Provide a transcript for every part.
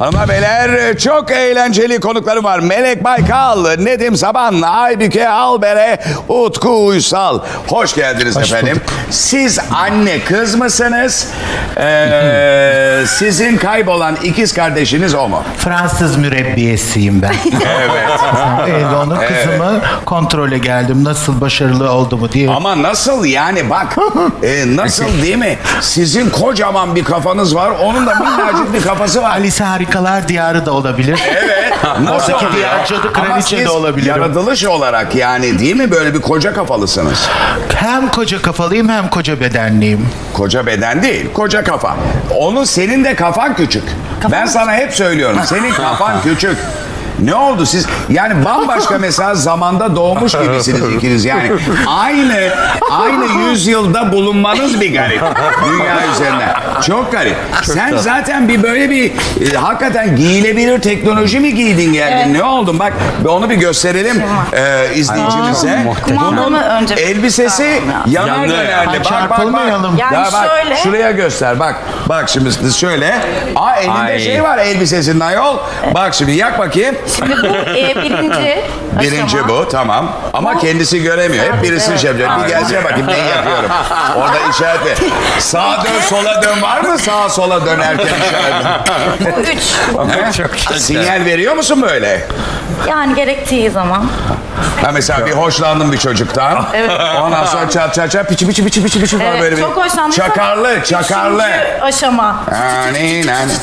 Hanımlar beyler, çok eğlenceli konuklarım var. Melek Baykal, Nedim Saban, Aybüke Albere, Utku Uysal. Hoş geldiniz efendim. Siz anne kız mısınız? Sizin kaybolan ikiz kardeşiniz o mu? Fransız mürebbiyesiyim ben. Evet. Evet, onun kızımı kontrole geldim. Nasıl, başarılı oldu mu diye. Ama nasıl yani, bak. Nasıl değil mi? Sizin kocaman bir kafanız var. Onun da minnacık bir kafası var. Alice Harikalar Diyarı da olabilir. Evet. Nasıl diğer cadı kraliçe de olabilirim. Yaratılış olarak yani, değil mi? Böyle bir koca kafalısınız. Hem koca kafalıyım hem koca bedenliyim. Koca beden değil, koca kafa. Onun, senin de kafan küçük. Ben sana hep söylüyorum. Senin kafan küçük. Ne oldu siz? Yani bambaşka mesela zamanda doğmuş gibisiniz ikiniz. Yani aynı yüzyılda bulunmanız bir garip. Dünya üzerine. Çok garip. Sen zaten bir böyle bir hakikaten giyilebilir teknoloji mi giydin geldin? Evet. Ne oldun? Bak onu bir gösterelim izleyicimize. Bunun elbisesi yanar dönerli. Bak. Yani ya bak, şöyle. Şuraya göster. Bak şimdi şöyle. Aa, elinde şey var elbisesinin ayol. Bak şimdi yak bakayım. Şimdi bu birinci aşama. Bu tamam ama bu, kendisi göremiyor. Hep birisi şey yapıyor. Bir gelsene bakayım neyi yapıyorum. Orada işaretle. Sağa dön, sola dön var mı? Sağa sola dönerken işaretle. Üç. Sinyal veriyor musun böyle? Yani gerektiği zaman. Ha mesela bir hoşlandım bir çocuktan. Evet. Ondan sonra çat piçi evet, böyle bir. Çok hoşlandım. Çakarlı. Üçüncü aşama.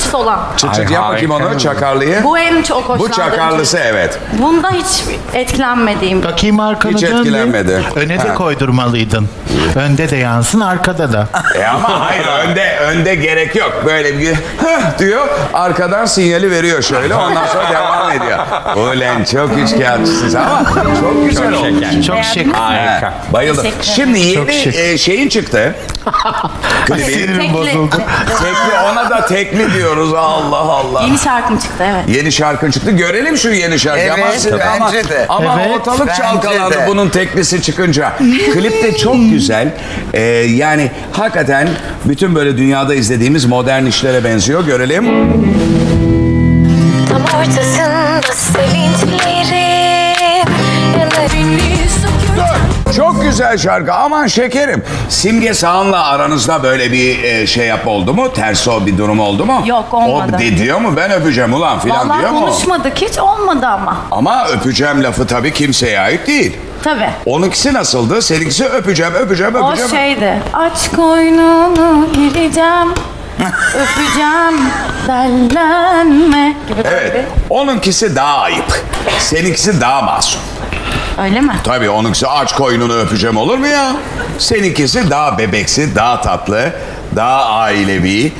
Çıt olan. Çıt yap bakayım onu çakarlıyı. Bu en çok hoşlandım. Bu çakarlısı evet. Bunda hiç etkilenmediğim. Bakayım arkanı hiç etkilenmedi. Öne de koydurmalıydın. Önde de yansın, arkada da. Ama hayır, önde gerek yok. Böyle bir diyor, arkadan sinyali veriyor şöyle. Ondan sonra devam ediyor. Ulan çok üçkağıtçısınız ama çok güzel olmuş. Çok şık. Harika. Bayıldım. Şimdi yeni şeyin çıktı. Sinirim bozuldu. Tekli, ona da tekli diyoruz. Allah Allah. Yeni şarkım çıktı evet. Yeni şarkın çıktı. Görelim şu yeni şarkı. Evet, bence de. Ama evet, ortalık çalkalandı bunun teklisi çıkınca. Klip de çok güzel. Yani hakikaten bütün böyle dünyada izlediğimiz modern işlere benziyor. Görelim. Tam ortasında sevinçlerim yanar. Çok güzel şarkı. Aman şekerim. Simge Sağan'la aranızda böyle bir şey oldu mu? Ters o bir durum oldu mu? Yok, olmadı. O diyor mu? Ben öpeceğim ulan filan diyor mu? Vallahi konuşmadık hiç, olmadı ama. Ama öpeceğim lafı tabii kimseye ait değil. Tabii. Onunkisi nasıldı? Seninkisi öpeceğim. O şeydi. Aç koynunu gireceğim. Öpeceğim, dellenme gibi. Evet. Tabii. Onunkisi daha ayıp. Seninkisi daha masum. Öyle mi? Tabii onunkisi aç koynunu öpeceğim olur mu ya? Seninkisi daha bebeksi, daha tatlı, daha ailevi.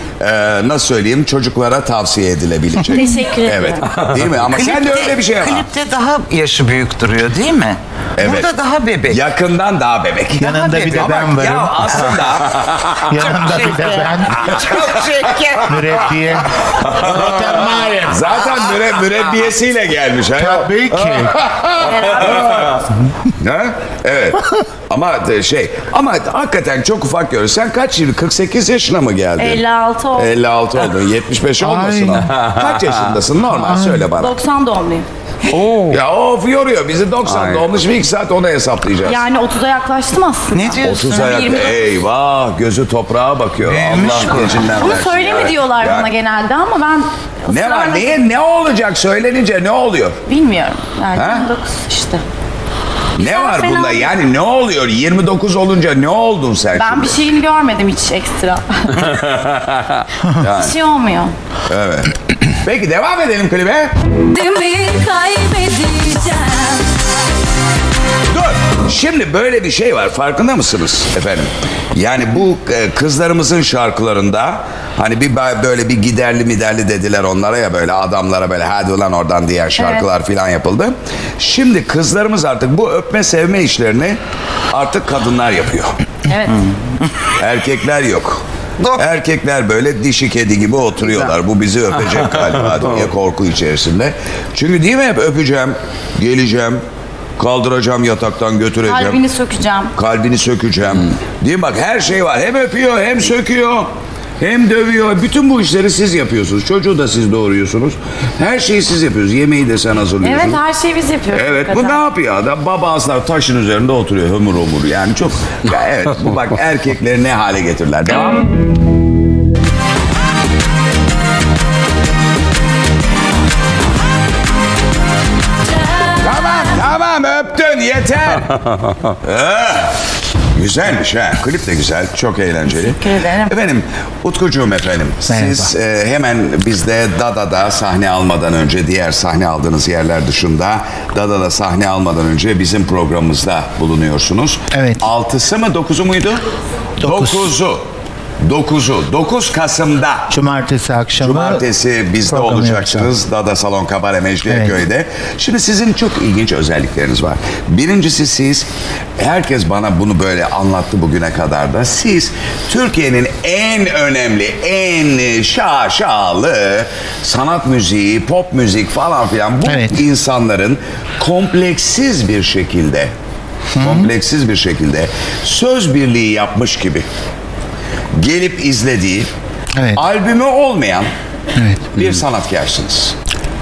Nasıl söyleyeyim? Çocuklara tavsiye edilebilecek. Teşekkür ederim. Evet. Değil mi? Ama klipte, sen de öyle bir şey var. Klipte daha yaşı büyük duruyor değil mi? Evet. Burada daha bebek. Yakından daha bebek. Yanında daha bir de ben varım. Ya aslında. Yanında bir de ben. Çok şeker. Mürebbiye. Zaten mürebbiyesiyle gelmiş. Tabii ki. Ha? Evet. Ama hakikaten çok ufak görüyorsun. Sen kaç yıl? 48 yaşına mı geldin? 56 oldu. 56 oldu. 75 olmasın ama. Kaç yaşındasın? Normal söyle bana. 90 doğumluyum. Oo. Ya of yoruyor. Bizi 90 doğmuş bir 2 saat ona hesaplayacağız. Yani 30'a yaklaştım aslında. Ne diyorsun? 30'a yaklaştım. Eyvah. Gözü toprağa bakıyor. Allah gecinden versin. Bunu söyleme diyorlar bana genelde ama ben... Ne var? Niye? Ne olacak? Söylenince ne oluyor? Bilmiyorum. Yani 29 işte. Ne var bunda? Yani ne oluyor? 29 olunca ne oldun sen? Ben bir şeyini görmedim hiç ekstra. Bir şey olmuyor. Evet. Peki devam edelim klibe. Dur. Şimdi böyle bir şey var. Farkında mısınız efendim? Yani bu kızlarımızın şarkılarında hani bir böyle bir giderli miderli dediler onlara ya, böyle adamlara böyle hadi ulan oradan diğer şarkılar filan yapıldı. Şimdi kızlarımız artık bu öpme sevme işlerini artık kadınlar yapıyor. Evet. Erkekler yok. Erkekler böyle dişi kedi gibi oturuyorlar. Bu bizi öpecek galiba diye korku içerisinde. Çünkü değil mi hep öpeceğim, geleceğim, Kaldıracağım yataktan, götüreceğim. Kalbini sökeceğim. Kalbini sökeceğim. Hmm. Değil mi? Bak her şey var. Hem öpüyor, hem söküyor, hem dövüyor. Bütün bu işleri siz yapıyorsunuz. Çocuğu da siz doğuruyorsunuz. Her şeyi siz yapıyorsunuz. Yemeği de sen hazırlıyorsun. Evet, her şeyi biz yapıyoruz. Evet, bu ne yapıyor adam? Baba asla taşın üzerinde oturuyor. Hömür homur yani çok. Ya evet, bu bak erkekleri ne hale getirirler. Devam. Öptün yeter. Güzelmiş ha. Klip de güzel. Çok eğlenceli. Teşekkür ederim. Efendim Utkucuğum efendim. Merhaba. Siz hemen bizde Dada'da sahne almadan önce, diğer sahne aldığınız yerler dışında Dada'da sahne almadan önce bizim programımızda bulunuyorsunuz. Evet. 6'sı mı 9'u muydu? 9'u. 9'u. 9 Kasım'da. Cumartesi akşamı. Cumartesi bizde olacaksınız. Dada Salon Kabare Mecidiyeköy'de. Evet. Şimdi sizin çok ilginç özellikleriniz var. Birincisi siz, herkes bana bunu böyle anlattı bugüne kadar da. Siz Türkiye'nin en önemli, en şaşalı sanat müziği, pop müzik falan filan bu evet. insanların kompleksiz bir şekilde, kompleksiz bir şekilde söz birliği yapmış gibi gelip izlediği, evet. albümü olmayan evet. bir sanatkarsınız.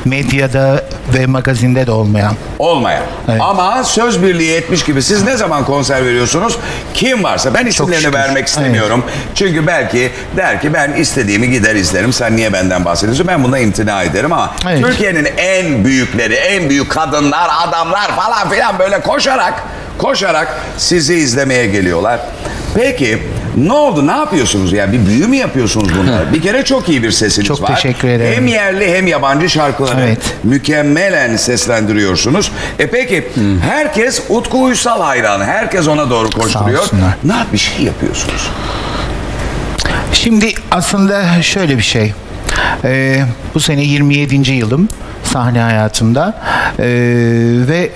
Medyada ve magazinde de olmayan. Olmayan. Evet. Ama söz birliği etmiş gibi. Siz ne zaman konser veriyorsunuz? Kim varsa. Ben isimlerini vermek istemiyorum. Evet. Çünkü belki der ki ben istediğimi gider izlerim. Sen niye benden bahsediyorsun? Ben buna imtina ederim ama evet. Türkiye'nin en büyükleri, en büyük kadınlar, adamlar falan filan böyle koşarak sizi izlemeye geliyorlar. Peki ne oldu? Ne yapıyorsunuz? Yani bir büyü mü yapıyorsunuz bunlar? Bir kere çok iyi bir sesiniz var. Çok teşekkür ederim. Hem yerli hem yabancı şarkıları evet. mükemmelen seslendiriyorsunuz. E peki herkes Utku Uysal hayranı. Herkes ona doğru koşturuyor. Ne bir şey yapıyorsunuz? Şimdi aslında şöyle bir şey. Bu sene 27. yılım sahne hayatımda. Ve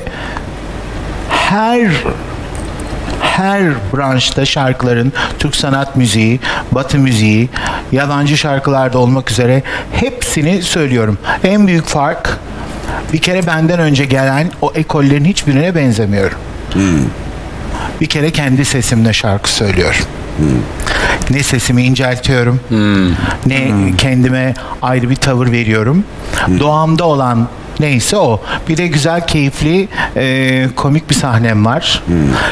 her branşta şarkıların, Türk sanat müziği, Batı müziği, yabancı şarkılarda olmak üzere hepsini söylüyorum. En büyük fark, bir kere benden önce gelen o ekollerin hiçbirine benzemiyorum. Bir kere kendi sesimle şarkı söylüyorum. Ne sesimi inceltiyorum, ne kendime ayrı bir tavır veriyorum. Doğamda olan neyse o. Bir de güzel, keyifli, komik bir sahnem var.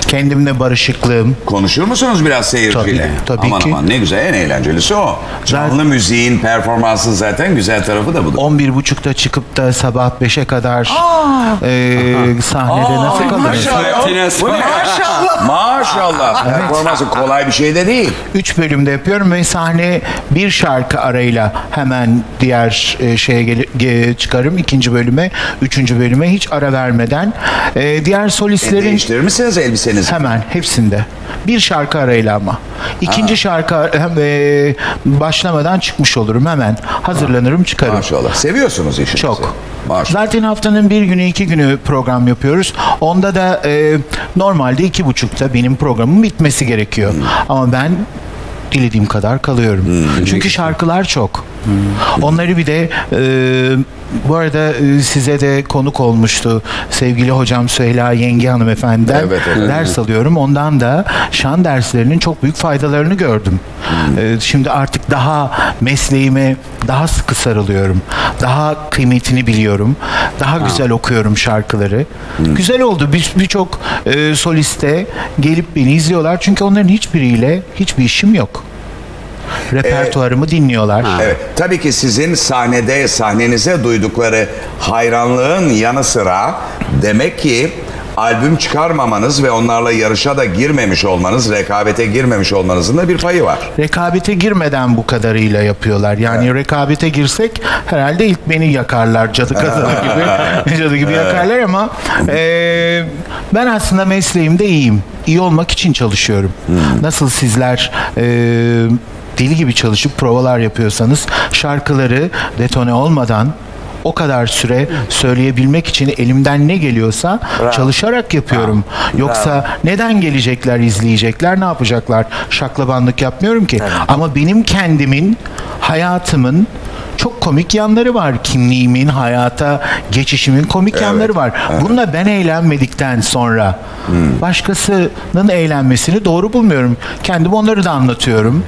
Kendimle barışıklığım. Konuşur musunuz biraz seyirciyle? Tabii aman ki. Aman ne güzel, en eğlencelisi o. Canlı müziğin performansı zaten güzel tarafı da budur. 11.30'da çıkıp da sabah 5'e kadar sahnede nasıl kalırız? Maşallah. Maşallah. Evet. Performansı kolay bir şey de değil. 3 bölümde yapıyorum ve sahne bir şarkı arayla hemen diğer şeye çıkarım. 2. bölüm. 3. bölüme hiç ara vermeden diğer solistlerin... değiştirir misiniz elbisenizi? Hemen hepsinde. Bir şarkı arayla ama. 2. şarkı başlamadan çıkmış olurum hemen. Hazırlanırım çıkarım. Maşallah. Seviyorsunuz işinizi. Çok. Maşallah. Zaten haftanın 1 günü 2 günü program yapıyoruz. Onda da normalde 2.30'da benim programım bitmesi gerekiyor. Ama ben dilediğim kadar kalıyorum. Çünkü şarkılar çok. Onları bir de bu arada size de konuk olmuştu sevgili hocam Süheyla Yenge hanımefendiden evet, ders alıyorum. Ondan da şan derslerinin çok büyük faydalarını gördüm. Şimdi artık daha mesleğime daha sıkı sarılıyorum. Daha kıymetini biliyorum. Daha güzel okuyorum şarkıları. Güzel oldu. Birçok soliste gelip beni izliyorlar. Çünkü onların hiçbiriyle hiçbir işim yok. Repertuarımı dinliyorlar. Evet. Tabii ki sizin sahnenize duydukları hayranlığın yanı sıra demek ki albüm çıkarmamanız ve onlarla yarışa da girmemiş olmanız, rekabete girmemiş olmanızın da bir payı var. Rekabete girmeden bu kadarıyla yapıyorlar. Yani rekabete girsek herhalde ilk beni yakarlar cadı gibi yakarlar ama ben aslında mesleğimde iyiyim. İyi olmak için çalışıyorum. Nasıl sizler deli gibi çalışıp provalar yapıyorsanız şarkıları detone olmadan o kadar süre söyleyebilmek için elimden ne geliyorsa çalışarak yapıyorum. Yoksa neden gelecekler, izleyecekler, ne yapacaklar? Şaklabanlık yapmıyorum ki. Ama benim kendimin, hayatımın çok komik yanları var. Kimliğimin, hayata geçişimin komik yanları var. Bununla ben eğlenmedikten sonra başkasının eğlenmesini doğru bulmuyorum. Kendim onları da anlatıyorum.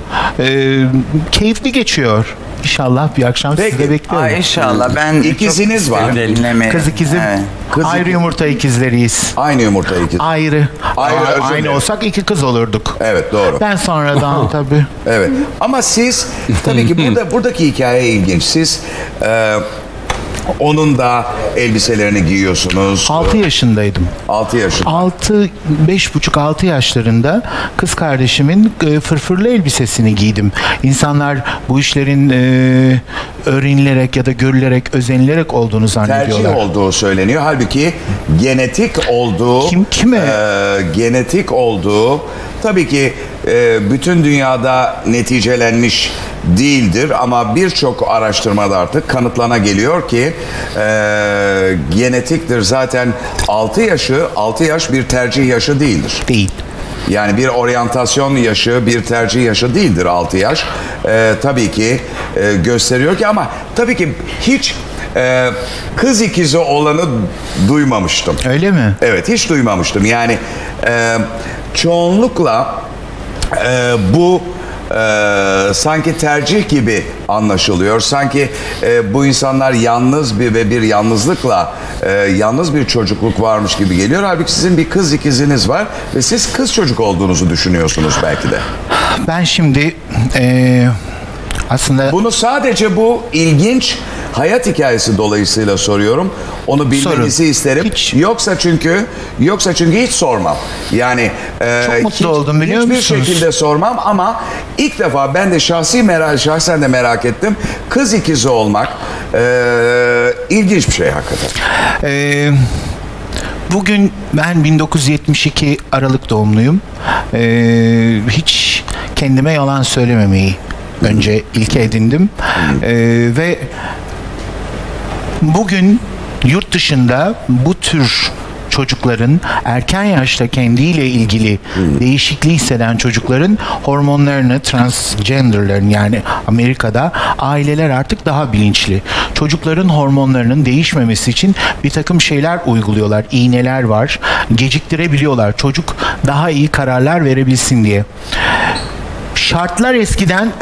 Keyifli geçiyor. İnşallah bir akşam sizi bekliyorum. İnşallah. Ben ikiziniz var. Kız ikizim. Evet. Kız ayrı yumurta ikizleriyiz. Aynı yumurta ikiz. Aynı olsak iki kız olurduk. Evet, doğru. Ben sonradan tabii. Evet. Ama siz tabii ki buradaki hikaye ilginç. Siz onun da elbiselerini giyiyorsunuz. 6 yaşındaydım. 6 yaşında. 5,5-6 yaşlarında kız kardeşimin fırfırlı elbisesini giydim. İnsanlar bu işlerin öğrenilerek ya da görülerek, özenilerek olduğunu zannediyorlar. Tercih olduğu söyleniyor. Halbuki genetik olduğu... genetik olduğu... Tabii ki bütün dünyada neticelenmiş değildir ama birçok araştırmada artık kanıtlana geliyor ki genetiktir. Zaten 6 yaş bir tercih yaşı değildir. Değil. Yani bir oryantasyon yaşı, bir tercih yaşı değildir 6 yaş. Tabii ki gösteriyor ki ama tabii ki hiç kız ikizi olanı duymamıştım. Öyle mi? Evet, hiç duymamıştım. Yani çoğunlukla bu sanki tercih gibi anlaşılıyor. Sanki bu insanlar yalnız bir yalnızlıkla yalnız bir çocukluk varmış gibi geliyor. Halbuki sizin bir kız ikiziniz var ve siz kız çocuk olduğunuzu düşünüyorsunuz belki de. Ben şimdi aslında... Bunu sadece bu ilginç hayat hikayesi dolayısıyla soruyorum. Onu bilmenizi isterim. Hiç. Yoksa çünkü hiç sormam. Yani çok mutlu oldum, biliyor musunuz? Hiçbir şekilde sormam ama ilk defa ben de şahsen de merak ettim. Kız ikizi olmak ilginç bir şey hakikaten. Bugün ben 1972 Aralık doğumluyum. Hiç kendime yalan söylememeyi önce ilke edindim. Ve bugün yurt dışında bu tür çocukların, erken yaşta kendiyle ilgili değişikliği hisseden çocukların hormonlarını, transgenderlerin, yani Amerika'da aileler artık daha bilinçli. Çocukların hormonlarının değişmemesi için bir takım şeyler uyguluyorlar. İğneler var. Geciktirebiliyorlar. Çocuk daha iyi kararlar verebilsin diye. Şartlar eskiden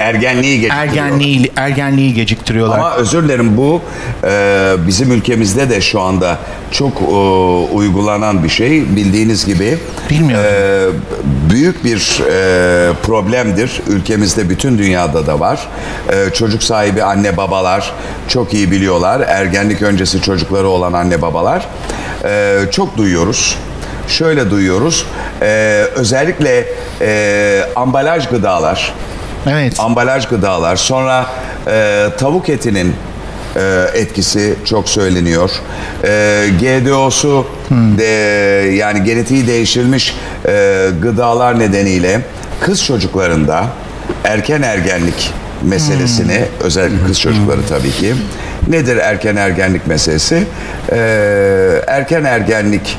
ergenliği geciktiriyorlar. Ama özür dilerim, bu bizim ülkemizde de şu anda çok uygulanan bir şey. Bildiğiniz gibi büyük bir problemdir. Ülkemizde, bütün dünyada da var. Çocuk sahibi anne babalar çok iyi biliyorlar. Ergenlik öncesi çocukları olan anne babalar. Çok duyuyoruz. Şöyle duyuyoruz, özellikle ambalaj gıdalar, sonra tavuk etinin etkisi çok söyleniyor. GDO'su yani genetiği değiştirilmiş gıdalar nedeniyle kız çocuklarında ergenlik meselesini, özellikle kız çocukları tabii ki. Nedir erken ergenlik meselesi? Erken ergenlik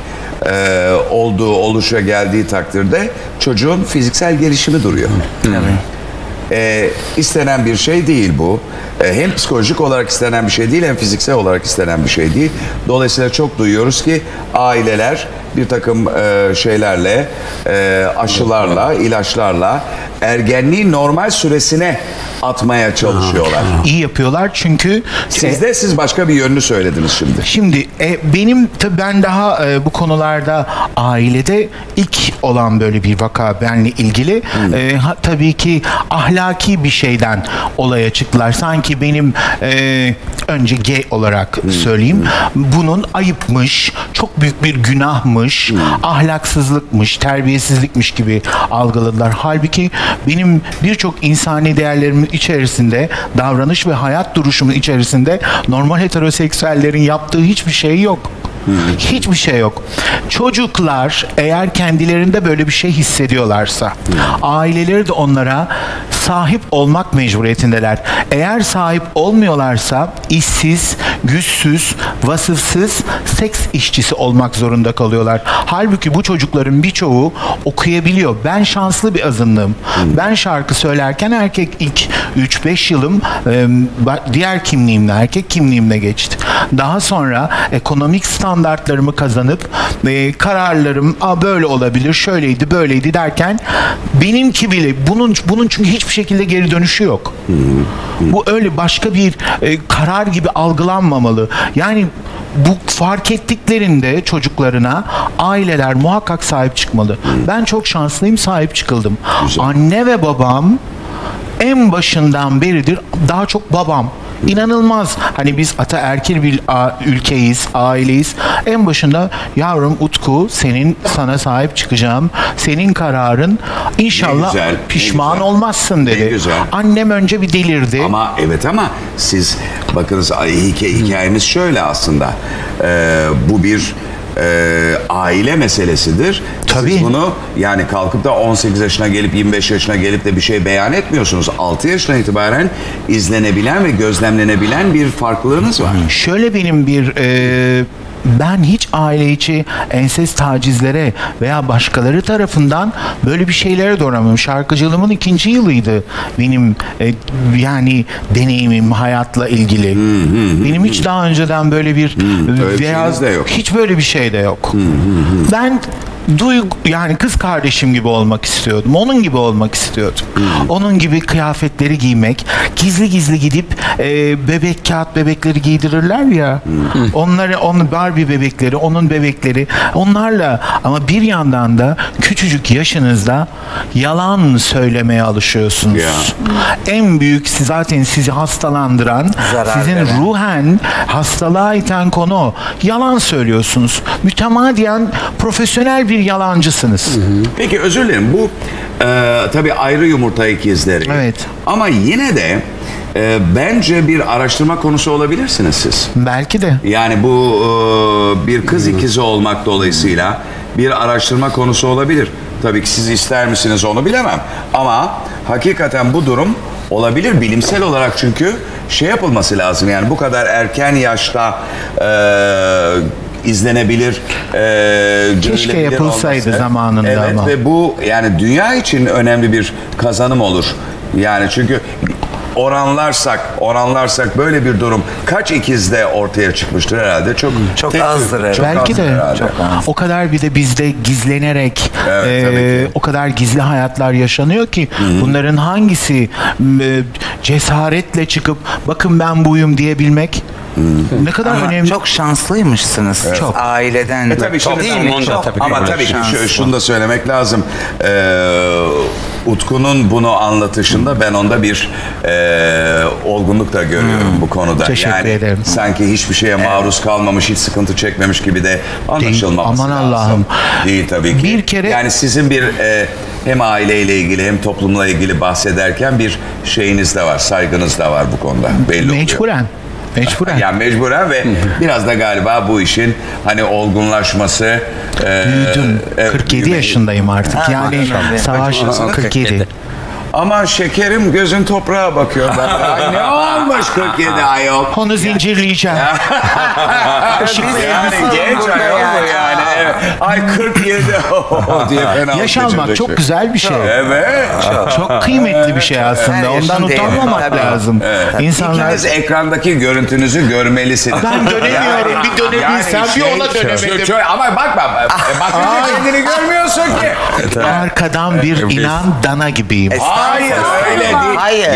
oluşa geldiği takdirde çocuğun fiziksel gelişimi duruyor. İstenen bir şey değil bu. Hem psikolojik olarak istenen bir şey değil, hem fiziksel olarak istenen bir şey değil. Dolayısıyla çok duyuyoruz ki aileler bir takım şeylerle, aşılarla, ilaçlarla ergenliği normal süresine atmaya çalışıyorlar. İyi yapıyorlar çünkü... Siz başka bir yönünü söylediniz şimdi. Şimdi ben daha bu konularda ailede ilk olan böyle bir vaka benimle ilgili. Tabii ki ahlaki bir şeyden olaya çıktılar. Sanki benim önce gay olarak söyleyeyim. Bunun ayıpmış, çok büyük bir günahmış, ahlaksızlıkmış, terbiyesizlikmiş gibi algıladılar. Halbuki benim birçok insani değerlerimin içerisinde, davranış ve hayat duruşumun içerisinde normal heteroseksüellerin yaptığı hiçbir şey yok. Hiçbir şey yok. Çocuklar eğer kendilerinde böyle bir şey hissediyorlarsa, aileleri de onlara sahip olmak mecburiyetindeler. Eğer sahip olmuyorlarsa işsiz, güçsüz, vasıfsız seks işçisi olmak zorunda kalıyorlar. Halbuki bu çocukların birçoğu okuyabiliyor. Ben şanslı bir azınlığım. Ben şarkı söylerken erkek ilk 3-5 yılım diğer kimliğimle, erkek kimliğimle geçti. Daha sonra ekonomik standartlarımı kazanıp kararlarım böyle olabilir, şöyleydi, böyleydi derken benimki bile bunun çünkü hiçbir şekilde geri dönüşü yok. Bu öyle başka bir karar gibi algılanmamalı. Yani bu fark ettiklerinde çocuklarına aileler muhakkak sahip çıkmalı. Ben çok şanslıyım, sahip çıkıldım. Güzel. Anne ve babam en başından beridir, daha çok babam. İnanılmaz. Hani biz ataerkil bir ülkeyiz, aileyiz. En başında yavrum Utku, sana sahip çıkacağım. Senin kararın, inşallah güzel, pişman olmazsın dedi. Annem önce bir delirdi. Ama evet, ama siz bakınız, hikayemiz şöyle aslında. Bu bir aile meselesidir. Tabii. Siz bunu yani kalkıp da 18 yaşına gelip 25 yaşına gelip de bir şey beyan etmiyorsunuz. 6 yaşına itibaren izlenebilen ve gözlemlenebilen bir farklılığınız var. Şöyle, benim bir ben hiç aile içi ensest tacizlere veya başkaları tarafından böyle bir şeylere doğramıyorum. Şarkıcılığımın 2. yılıydı benim yani deneyimim hayatla ilgili. Benim hiç daha önceden böyle bir veya de yok. Hiç böyle bir şey de yok. Ben yani kız kardeşim gibi olmak istiyordum. Onun gibi olmak istiyordum. Onun gibi kıyafetleri giymek. Gizli gizli gidip bebek kağıt bebekleri giydirirler ya. Onları, onun Barbie bebekleri, onun bebekleri, onlarla. Ama bir yandan da küçücük yaşınızda yalan söylemeye alışıyorsunuz. En büyük zaten sizi hastalandıran, sizin ruhen hastalığa iten konu, yalan söylüyorsunuz. Mütemadiyen profesyonel bir yalancısınız. Peki, özür dilerim. Bu tabii ayrı yumurta ikizleri. Evet. Ama yine de bence bir araştırma konusu olabilirsiniz siz. Belki de. Yani bu bir kız ikizi olmak dolayısıyla bir araştırma konusu olabilir. Tabii ki siz ister misiniz onu bilemem. Ama hakikaten bu durum olabilir bilimsel olarak, çünkü şey yapılması lazım. Yani bu kadar erken yaşta izlenebilir. Keşke yapılsaydı olması zamanında, evet, ama. Ve bu yani dünya için önemli bir kazanım olur. Yani çünkü oranlarsak böyle bir durum kaç ikizde ortaya çıkmıştır herhalde? Çok azdır herhalde. Belki de o kadar, bir de bizde gizlenerek o kadar gizli hayatlar yaşanıyor ki bunların hangisi cesaretle çıkıp bakın ben buyum diyebilmek ne kadar önemli. Çok şanslıymışsınız. Evet. Çok. Aileden. Tabii çok değil mi? Çok. Tabii ama tabii ki şunu da söylemek lazım. Utku'nun bunu anlatışında ben onda bir olgunluk da görüyorum bu konuda. Teşekkür ederim. Sanki hiçbir şeye maruz kalmamış, hiç sıkıntı çekmemiş gibi de anlaşılmaması lazım. Aman Allah'ım. Değil tabii ki. Bir kere... Yani sizin bir hem aileyle ilgili hem toplumla ilgili bahsederken bir şeyiniz de var, saygınız da var bu konuda. Belli mecburen. Oluyor. Mecburen. Yani mecburen ve biraz da galiba bu işin hani olgunlaşması. Büyüdüm. 47 yaşındayım artık. Yani savaş 47. Aman şekerim, gözün toprağa bakıyor. Ay ne olmuş 47 ayol. Onu zincirleyeceğim. Yani genç ayol mu yani? Evet. Ay 47 diye fena. Yaş almak çok güzel bir şey. Evet. Çok kıymetli bir şey aslında. Yani ondan utanmamak lazım. Evet. İnsanlar... İkiniz ekrandaki görüntünüzü görmelisiniz. Ben dönemiyorum. Yani, bir dönebilsem yani bir ona dönemedim. Ama bakma. Bakınca kendini görmüyorsun ki. Arkadan bir inan dana gibiyim. Hayır, öyle değil. Hayır,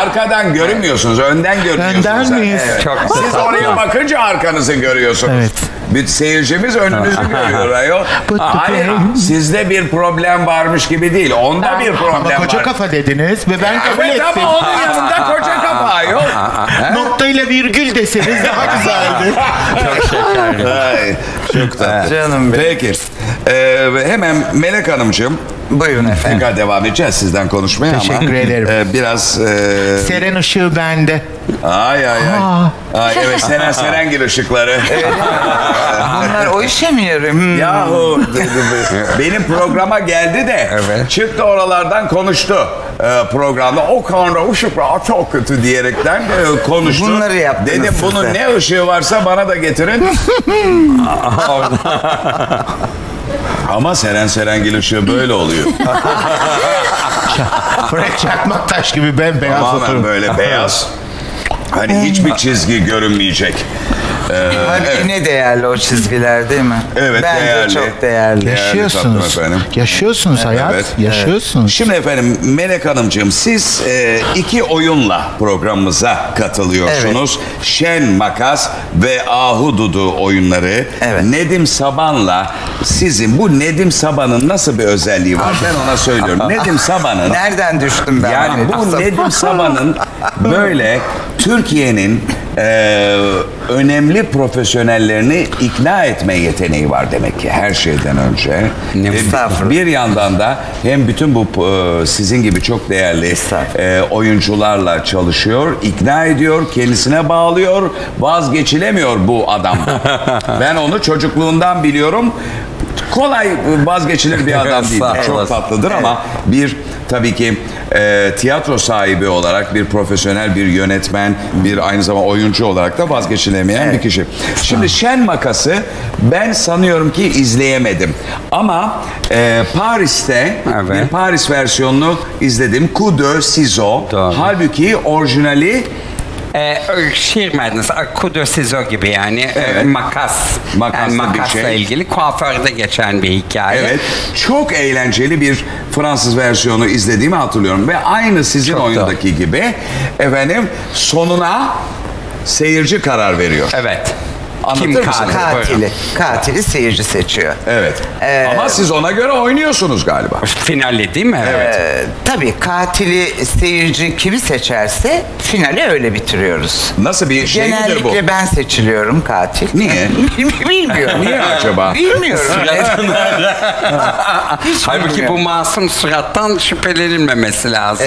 arkadan görünmüyorsunuz, önden görünüyorsunuz. Önden miyiz? Evet. Siz oraya bakınca arkanızı görüyorsunuz. Evet. Bir seyircimiz önünüzü görüyor ayol. Hayır, sizde bir problem varmış gibi değil. Onda bir problem var. Ama koca kafa dediniz ve ben kabul ettim. Ama onun yanında koca kafa ayol. Noktayla virgül deseniz daha güzeldi. Çok şekerli. Çok tatlı. Canım benim. Peki. Hemen Melek Hanımcığım. Buyurun efendim. Tekrar devam edeceğiz sizden konuşmaya ama. Teşekkür ederim. Biraz... Seren ışığı bende. Ay ay ay. Ay evet, Seren Serengil ışıkları. Bunlar o işe mi yarıyor? Yahu benim programa geldi de evet, çıktı oralardan konuştu. Programda o konuda ışıklar çok kötü diyerekten konuştu. Bunları yaptınız. Dedim bunun size ne ışığı varsa bana da getirin. Ama Seren Serengil ışığı böyle oluyor. Çakmak taş gibi bembeyaz. Tamamen böyle beyaz. Hani hiçbir çizgi görünmeyecek. Halbuki ne değerli o çizgiler değil mi? Evet, bence değerli. Çok değerli. Yaşıyorsunuz. Değerli, yaşıyorsunuz evet, hayat. Evet. Yaşıyorsunuz. Şimdi efendim Melek Hanımcığım, siz iki oyunla programımıza katılıyorsunuz. Evet. Şen Makas ve Ahu Dudu oyunları. Evet. Nedim Saban'la sizin, bu Nedim Saban'ın nasıl bir özelliği var? Ben ona söylüyorum. Nedim Saban'ın... Nereden düştüm ben? Yani bu aslında. Nedim Saban'ın böyle Türkiye'nin önemli profesyonellerini ikna etme yeteneği var demek ki her şeyden önce. Bir yandan da hem bütün bu sizin gibi çok değerli oyuncularla çalışıyor, ikna ediyor, kendisine bağlıyor, vazgeçilemiyor bu adam. Ben onu çocukluğundan biliyorum. Kolay vazgeçilir bir adam değil. Çok tatlıdır ama bir tabii ki tiyatro sahibi olarak, bir profesyonel, bir yönetmen, bir aynı zamanda oyuncu olarak da vazgeçilemeyen evet, bir kişi. Şimdi Şen Makası ben sanıyorum ki izleyemedim. Ama Paris'te evet, bir Paris versiyonunu izledim. Coup de Ciseaux. Halbuki orijinali şiir verdiniz. Coup de Ciseaux gibi yani. Evet. Makas. Yani makasla şey, ilgili kuaförde geçen bir hikaye. Evet. Çok eğlenceli bir Fransız versiyonu izlediğimi hatırlıyorum. Ve aynı sizin çok oyundaki doğru gibi efendim sonuna seyirci karar veriyor. Evet. Anlatır kim katili? Katili. Katili seyirci seçiyor. Evet. Ama siz ona göre oynuyorsunuz galiba. Finali değil mi? Evet. Tabii katili seyirci kimi seçerse finali öyle bitiriyoruz. Nasıl bir şey midir bu? Genellikle ben seçiliyorum katil. Niye? Bilmiyorum. Niye acaba? Bilmiyorum. Halbuki bu masum surattan şüphelenilmemesi lazım.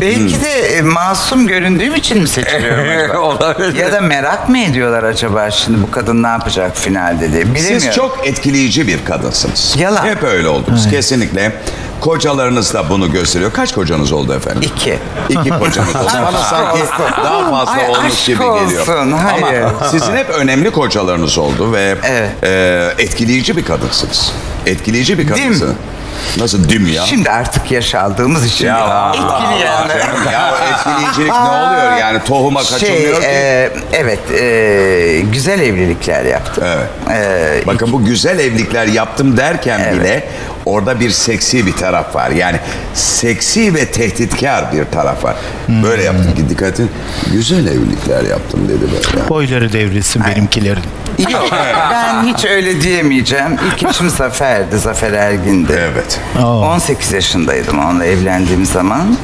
Belki de masum göründüğüm için mi seçiliyorum? Olabilir. Ya da merak mı ediyorlar acaba şimdi? Bu kadın ne yapacak finalde diye. Bilemiyorum. Siz çok etkileyici bir kadınsınız. Yalan. Hep öyle oldunuz. Evet. Kesinlikle. Kocalarınız da bunu gösteriyor. Kaç kocanız oldu efendim? 2. 2 kocanız oldu. Bana sanki daha fazla ay, olmuş gibi olsun geliyor. Hayır. Ama sizin hep önemli kocalarınız oldu ve evet, etkileyici bir kadınsınız. Etkileyici bir kadınsınız. Değil mi? Nasıl dim ya? Şimdi artık yaş aldığımız için ya, etkili yani. Ya etkileyicilik ne oluyor yani? Tohuma kaçılmıyor ki. Evet. Güzel evlilikler yaptım. Evet. Bakın bu güzel evlilikler yaptım derken evet, bile orada bir seksi bir taraf var. Yani seksi ve tehditkar bir taraf var. Hmm. Böyle yaptım ki dikkat edin. Güzel evlilikler yaptım dedi böyle. Boyları devrilsin yani benimkilerin. Yok, ben hiç öyle diyemeyeceğim. İlk eşim Zafer'di, Zafer Ergin'di. Evet. Oh. 18 yaşındaydım onunla evlendiğim zaman.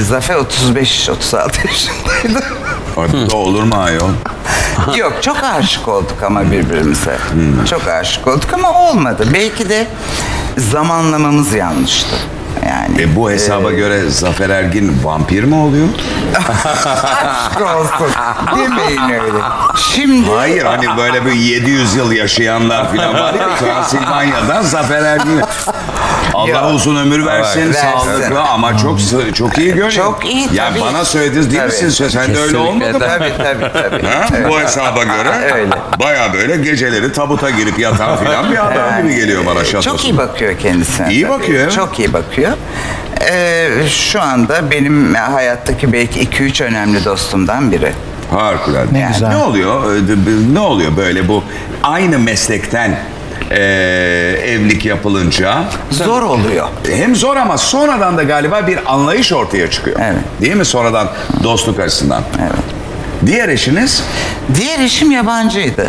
Zafer 35-36 yaşındaydı. Artık olur mu ayol? Yok, çok aşık olduk ama birbirimize. Çok aşık olduk ama olmadı. Belki de zamanlamamız yanlıştı. Yani, bu hesaba göre Zafer Ergin vampir mi oluyor? Aşk olsun. Demeyin öyle. Şimdi... Hayır hani böyle bir 700 yıl yaşayanlar falan var ya. Transilvanya'dan Zafer Ergin. Allah uzun ömür versin, evet, sağlıklı ama çok iyi görünüyor. Çok iyi tabii. Yani bana söylediniz değil tabii misin? Sen de öyle olmadı mı? Tabii. Evet. Bu hesaba göre öyle, bayağı böyle geceleri tabuta girip yatan filan bir adam gibi geliyor bana şatosu. Çok iyi bakıyor kendisine. İyi tabii bakıyor. Çok iyi bakıyor. Şu anda benim hayattaki belki 2-3 önemli dostumdan biri. Harikulade. Ne oluyor? Ne oluyor böyle bu aynı meslekten evlilik yapılınca zor oluyor. Hem zor ama sonradan da galiba bir anlayış ortaya çıkıyor. Evet. Değil mi? Sonradan dostluk açısından. Evet. Diğer eşiniz? Diğer eşim yabancıydı.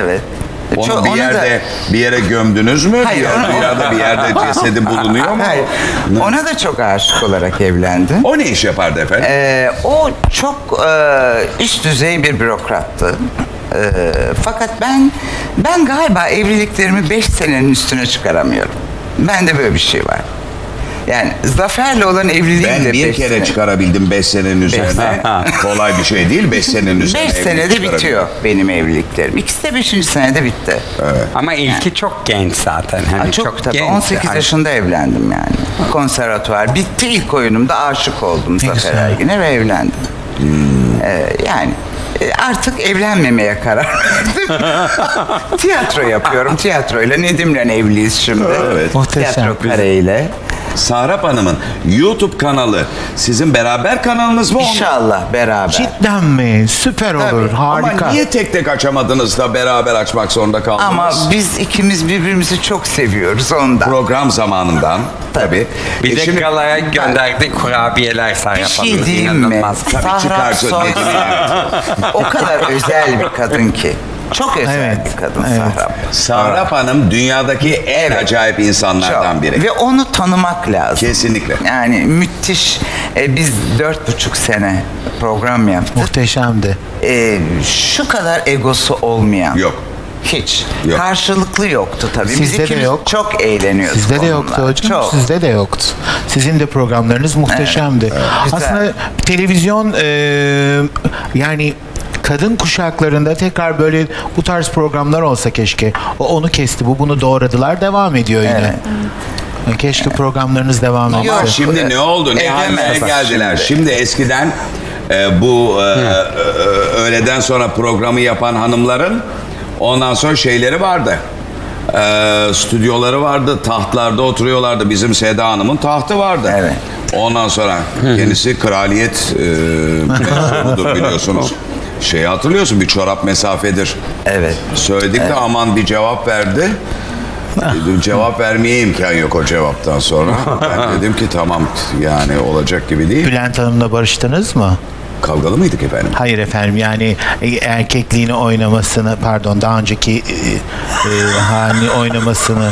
Evet. Onu çok, bir yere gömdünüz mü? Hayır. Bir yerde cesedi bulunuyor mu? Hayır. Ona da çok aşık olarak evlendim. O ne iş yapardı efendim? O çok üst düzey bir bürokrattı. Fakat ben galiba evliliklerimi 5 senenin üstüne çıkaramıyorum. Bende böyle bir şey var. Yani Zafer'le olan evliliğim ben de bir kere çıkarabildim 5 senenin üzerine. Kolay bir şey değil 5 senenin üzerine. 5 senede bitiyor benim evliliklerim. İkisi de 5. senede bitti. Evet. Ama ilki yani çok genç zaten. Hani çok tabii genç. 18 yaşında evlendim yani. Konservatuvar bitti, ilk oyunumda aşık oldum Zafer Ergin'e ve evlendim. Yani artık evlenmemeye karar verdim. Tiyatro yapıyorum. Tiyatroyla Nedim'le evliyiz şimdi. Evet. Tiyatro kareyle. Sahrap Hanım'ın YouTube kanalı sizin beraber kanalınız mı? İnşallah beraber. Cidden mi? Süper olur. Tabii. Harika. Ama niye tek tek açamadınız da beraber açmak zorunda kaldınız? Ama biz ikimiz birbirimizi çok seviyoruz ondan. Program zamanından. Tabii. Bir de galaya gönderdik kurabiyeler Sahrap Hanım. Bir şey diyeyim mi? Sahrap son o kadar özel bir kadın ki. Çok özel bir kadın Sahrap. Sahrap Hanım dünyadaki en acayip insanlardan biri. Ve onu tanımak lazım. Kesinlikle. Yani müthiş. Biz 4,5 sene program yaptık. Muhteşemdi. Şu kadar egosu olmayan. Yok. Hiç. Yok. Karşılıklı yoktu tabii. Sizde de yok. Çok eğleniyorduk. Sizde onunla de yoktu hocam. Çok. Sizde de yoktu. Sizin de programlarınız muhteşemdi. Evet. Evet. Aslında televizyon yani kadın kuşaklarında tekrar böyle bu tarz programlar olsa keşke. O onu kesti, bu bunu doğradılar, devam ediyor yine. Evet. Keşke programlarınız devam ediyor. Ama şimdi ne oldu? Ne haline geldiler? Şimdi eskiden bu öğleden sonra programı yapan hanımların ondan sonra şeyleri vardı. Stüdyoları vardı. Tahtlarda oturuyorlardı. Bizim Seda Hanım'ın tahtı vardı. Evet. Ondan sonra kendisi kraliyet mesubudur biliyorsunuz. Şeyi hatırlıyorsun, bir çorap mesafedir. Evet. Söyledik de aman bir cevap verdi. Dedim, cevap vermeye imkan yok o cevaptan sonra. Ben dedim ki tamam yani olacak gibi değil. Bülent Hanım'la barıştınız mı? Kavgalı mıydık efendim? Hayır efendim, yani erkekliğini oynamasını, pardon daha önceki halini oynamasını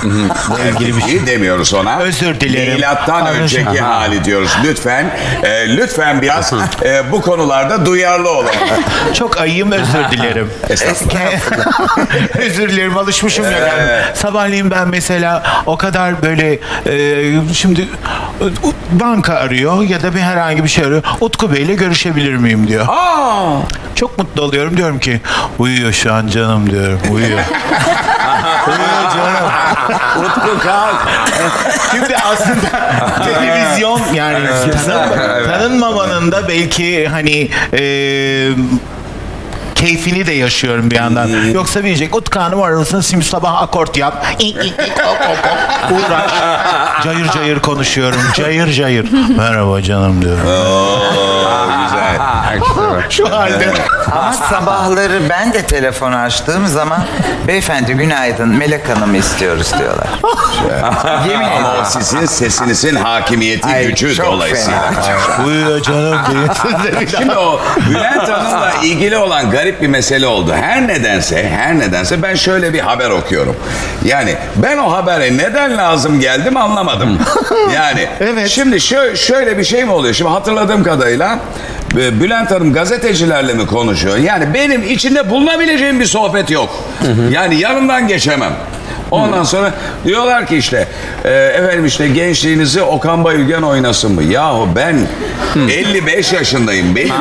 ilgili bir şey demiyoruz ona. Özür dilerim. Milattan önceki hali diyoruz. Lütfen lütfen biraz bu konularda duyarlı olun. Çok ayım, özür dilerim. Özür dilerim, alışmışım ya. Yani. Sabahleyin ben mesela o kadar böyle şimdi banka arıyor ya da bir herhangi bir şey arıyor. Utku Bey'le görüşebilirim miyim diyor. Aa! Çok mutlu oluyorum, diyorum ki uyuyor şu an canım diyorum. Uyuyor. Uyuyor canım. Utku kalk. Şimdi aslında televizyon yani tanınmamanın da belki hani keyfini de yaşıyorum bir yandan. Yoksa bilecek, Utkan'ım arasında şimdi sabah akort yap. Uğraş. Cayır cayır konuşuyorum. Cayır cayır. Merhaba canım diyorum. Güzel. Şu halde. Ama sabahları ben de telefonu açtığım zaman beyefendi günaydın, Melek Hanım'ı istiyoruz diyorlar. Yemin ederim. Ama sizin sesinizin hakimiyeti, gücü dolayısıyla. Buyur canım diye. Şimdi o Bülent Hanım'la ilgili olan garip bir mesele oldu. Her nedense ben şöyle bir haber okuyorum. Yani ben o habere neden lazım geldim anlamadım. Yani evet. Şimdi şöyle bir şey mi oluyor? Şimdi hatırladığım kadarıyla Bülent Hanım gazetecilerle mi konuşuyor? Yani benim içinde bulunabileceğim bir sohbet yok. Yani yanından geçemem. Ondan sonra diyorlar ki işte efendim işte gençliğinizi Okan Bayülgen oynasın mı? Yahu ben 55 yaşındayım. Benim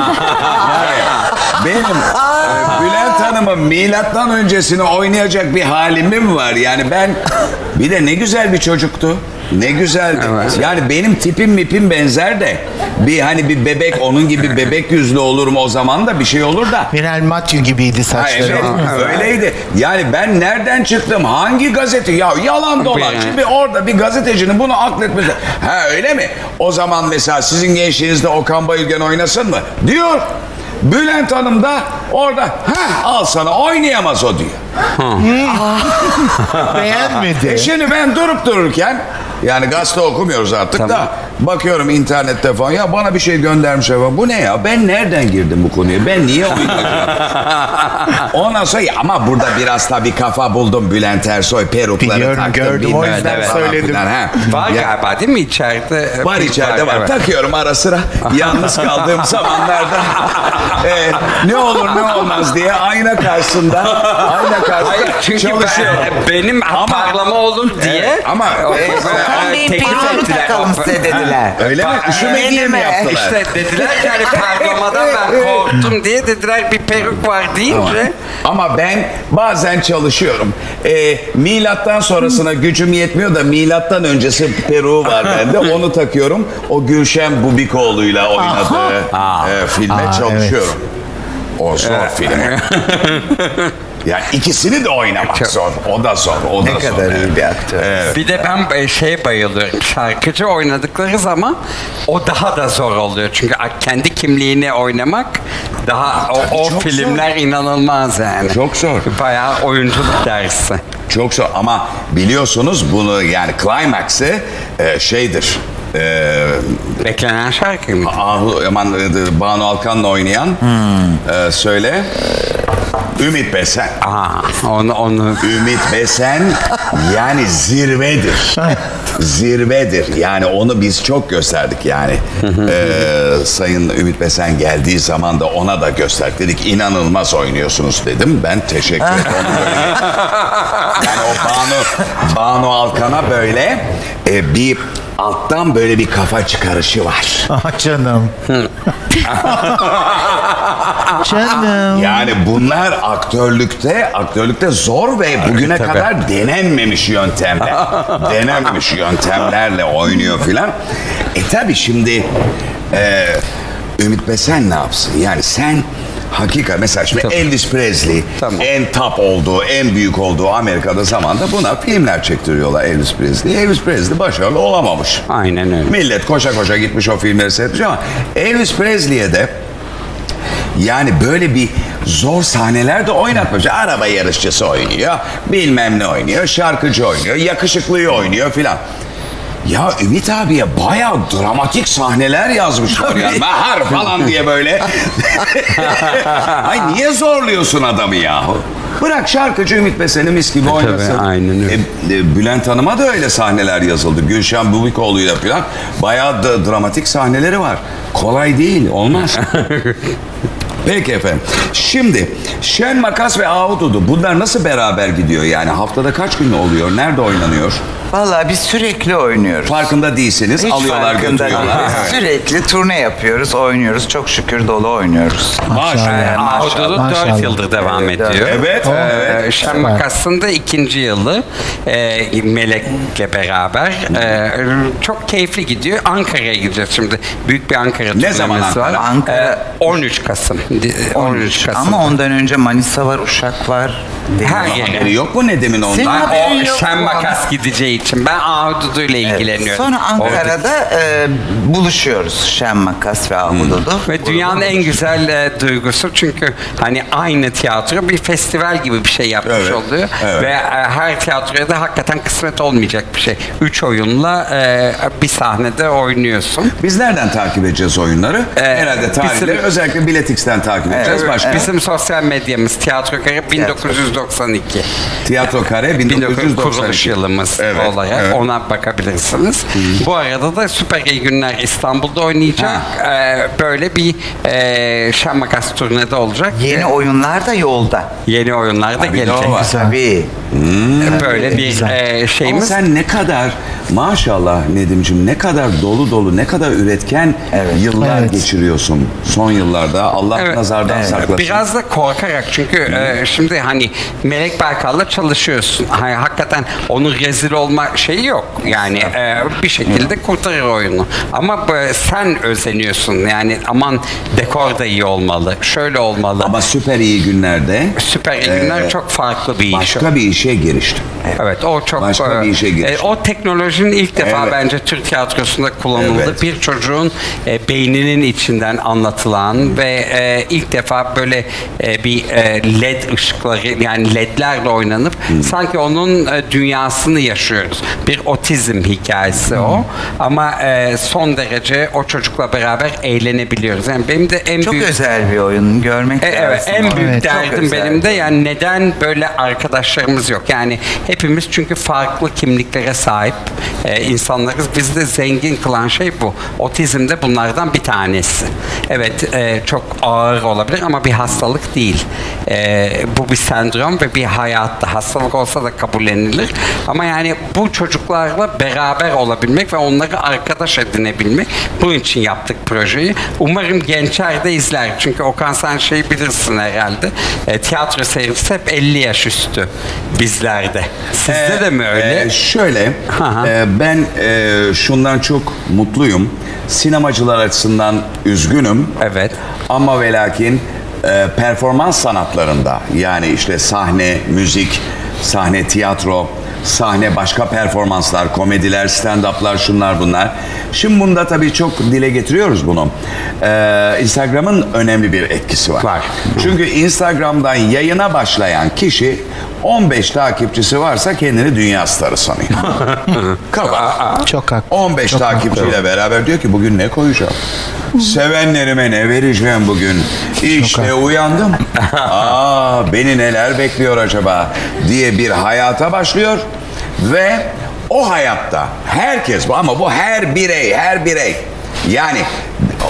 Bülent Hanım'ın milattan öncesini oynayacak bir halimim var. Yani ben bir de ne güzel bir çocuktu. Ne güzeldi. Evet. Yani benim tipim mipim benzer de bir bebek, onun gibi bebek yüzlü olurum o zaman da bir şey olur da. Miral Mathieu gibiydi saçları. Evet, öyleydi. Yani ben nereden çıktım? Hangi gazete? Ya yalan dolan. Şimdi orada bir gazetecinin bunu akletmesi. Ha öyle mi? O zaman mesela sizin gençliğinizde Okan Bayülgen oynasın mı? Diyor. Bülent Hanım da orada al sana, oynayamaz o diyor. Beğenmedi. Şimdi ben durup dururken yani gazete okumuyoruz artık da Bakıyorum internette falan, ya bana bir şey göndermiş falan. Bu ne ya? Ben nereden girdim bu konuya? Ben niye ondan sonra ama burada biraz tabii kafa buldum. Bülent Ersoy perukları biliyorum, taktım. Gördüm o yüzden söyledim. Filan, var ya, galiba değil mi içeride? Var içeride var. Takıyorum ara sıra. Yalnız kaldığım zamanlarda ne olur ne olmaz diye ayna karşısında çünkü çalışıyorum. Benim parlama oldum diye ama teklif ettiler. Dediler. Öyle mi? Üşümediği mi yaptılar? İşte dediler ki hani parlamadan ben korktum diye dediler bir peruk var deyince. Ama ben bazen çalışıyorum. Milattan sonrasına gücüm yetmiyor da milattan öncesi peruğu var bende. Onu takıyorum. O Gülşen Bubikoğlu'yla oynadığı filme çalışıyorum. Evet. O zor filmi. Yani ikisini de oynamak çok zor. O da zor. O da ne zor kadar yani. İyi bir aktör. Evet. Bir de ben şey bayılıyorum. Şarkıcı oynadıkları zaman o daha da zor oluyor. Çünkü kendi kimliğini oynamak daha o filmler zor. İnanılmaz yani. Çok zor. Bayağı oyunculuk dersi. Çok zor ama biliyorsunuz bunu yani climax'ı şeydir. Beklenen şarkı mı? Ahu Yaman, Banu Alkan'la oynayan söyle. Ümit Besen. Aha, onu. Ümit Besen yani zirvedir. Zirvedir. Yani onu biz çok gösterdik yani. Sayın Ümit Besen geldiği zaman da ona da gösterdik. Dedik inanılmaz oynuyorsunuz dedim. Ben teşekkür ederim. Yani o Banu Alkan'a böyle bir alttan böyle bir kafa çıkarışı var. Ah canım. Canım. Yani bunlar aktörlükte zor ve bugüne kadar denenmemiş yöntemler. Denenmemiş yöntemlerle oynuyor filan. Tabi şimdi Ümit Besen ne yapsın? Yani sen hakikaten mesela şimdi tabii. Elvis Presley en top olduğu, en büyük olduğu Amerika'da zamanda buna filmler çektiriyorlar Elvis Presley. Elvis Presley başarılı olamamış. Aynen öyle. Millet koşa koşa gitmiş o filmleri seyretmiş ama Elvis Presley'e de yani böyle bir zor sahneler de oynatmış. Araba yarışçısı oynuyor, bilmem ne oynuyor, şarkıcı oynuyor, yakışıklıyı oynuyor filan. Ya Ümit abiye bayağı dramatik sahneler yazmışlar ya. Mahar falan diye böyle. Ay niye zorluyorsun adamı yahu? Bırak şarkıcı Ümit Besen'i mis gibi oynasın. Aynen öyle. Bülent Hanım'a da öyle sahneler yazıldı. Gülşen Bubikoğlu'yla falan bayağı da dramatik sahneleri var. Kolay değil, olmaz. Peki efendim. Şimdi Şen Makas ve Ahududu bunlar nasıl beraber gidiyor yani? Haftada kaç gün oluyor? Nerede oynanıyor? Vallahi biz sürekli oynuyoruz. Farkında değilsiniz. Hiç alıyorlar götürüyorlar. Evet. Sürekli turne yapıyoruz, oynuyoruz. Çok şükür dolu oynuyoruz. Maşallah. Ahududu 4 yıldır devam ediyor. Evet. Şen Makas'ın da 2. yılı Melek'le beraber. Çok keyifli gidiyor. Ankara'ya gideceğiz şimdi. Büyük bir Ankara turnemiz var. Ankara? 13 Kasım. 13 Kasım. Ama ondan önce Manisa var, Uşak var. Her yok mu Nedim'in ondan? O Şen Makas gideceği için ben Ahududu ile ilgileniyorum. Sonra Ankara'da buluşuyoruz Şen Makas ve Ahududu. Ve dünyanın en güzel duygusu çünkü hani aynı tiyatro bir festival gibi bir şey yapmış oluyor. Evet. Ve her tiyatroya da hakikaten kısmet olmayacak bir şey. 3 oyunla bir sahnede oynuyorsun. Biz nereden takip edeceğiz oyunları? Herhalde tarihleri özellikle Biletix'ten takip edeceğiz. Başka. Bizim sosyal medyamız Tiyatrokare 1992. Tiyatrokare 1992. Kuruluş yılımız olarak ona bakabilirsiniz. Bu arada da Süper İyi Günler İstanbul'da oynayacak. Böyle bir Şen Makas turnede olacak. Yeni oyunlar da yolda. Yeni oyunlar da gelecek. Tabii. Böyle bir şeyimiz. Ama sen ne kadar maşallah Nedim'ciğim ne kadar dolu dolu ne kadar üretken yıllar geçiriyorsun son yıllarda. Allah nazardan saklasın. Biraz da korkarak çünkü şimdi hani Melek Baykal'la çalışıyorsun. Hakikaten onun rezil olma şeyi yok. Yani bir şekilde kurtarır oyunu. Ama sen özeniyorsun. Yani aman dekor da iyi olmalı. Şöyle olmalı. Ama Süper iyi günlerde. Süper iyi günler çok farklı bir iş. Başka bir işe giriştim. Evet o çok. Başka bir işe giriştim. O teknoloji Teknolojinin ilk defa bence Türk tiyatrosunda kullanıldığı bir çocuğun beyninin içinden anlatılan ve ilk defa böyle bir led ışıkları, yani ledlerle oynanıp sanki onun dünyasını yaşıyoruz. Bir otizm hikayesi o. Ama son derece o çocukla beraber eğlenebiliyoruz. Yani benim de en çok büyük... özel bir oyun görmek lazım. Evet, en büyük derdim benim de yani neden böyle arkadaşlarımız yok? Yani hepimiz çünkü farklı kimliklere sahip insanlarız. Bizi de zengin kılan şey bu. Otizm de bunlardan bir tanesi. Evet, çok ağır olabilir ama bir hastalık değil. Bu bir sendrom ve bir hayatta. Hastalık olsa da kabullenilir. Ama yani bu çocuklarla beraber olabilmek ve onları arkadaş edinebilmek. Bunun için yaptık projeyi. Umarım gençler de izler. Çünkü Okan, sen şeyi bilirsin herhalde. Tiyatro seyircisi hep 50 yaş üstü bizlerde. Sizde de mi öyle? Şöyle, ben şundan çok mutluyum. Sinemacılar açısından üzgünüm. Evet. Ama ve lakin performans sanatlarında, yani işte sahne, müzik, sahne, tiyatro, sahne, başka performanslar, komediler, stand-up'lar, şunlar bunlar. Şimdi bunda tabii çok dile getiriyoruz bunu. Instagram'ın önemli bir etkisi var. Çünkü Instagram'dan yayına başlayan kişi 15 takipçisi varsa kendini dünya starı sanıyor. Çok haklı. 15 takipçiyle beraber diyor ki bugün ne koyacağım? Sevenlerime ne vereceğim bugün? İşte uyandım. Aa, beni neler bekliyor acaba diye bir hayata başlıyor ve o hayatta herkes, ama bu her birey, yani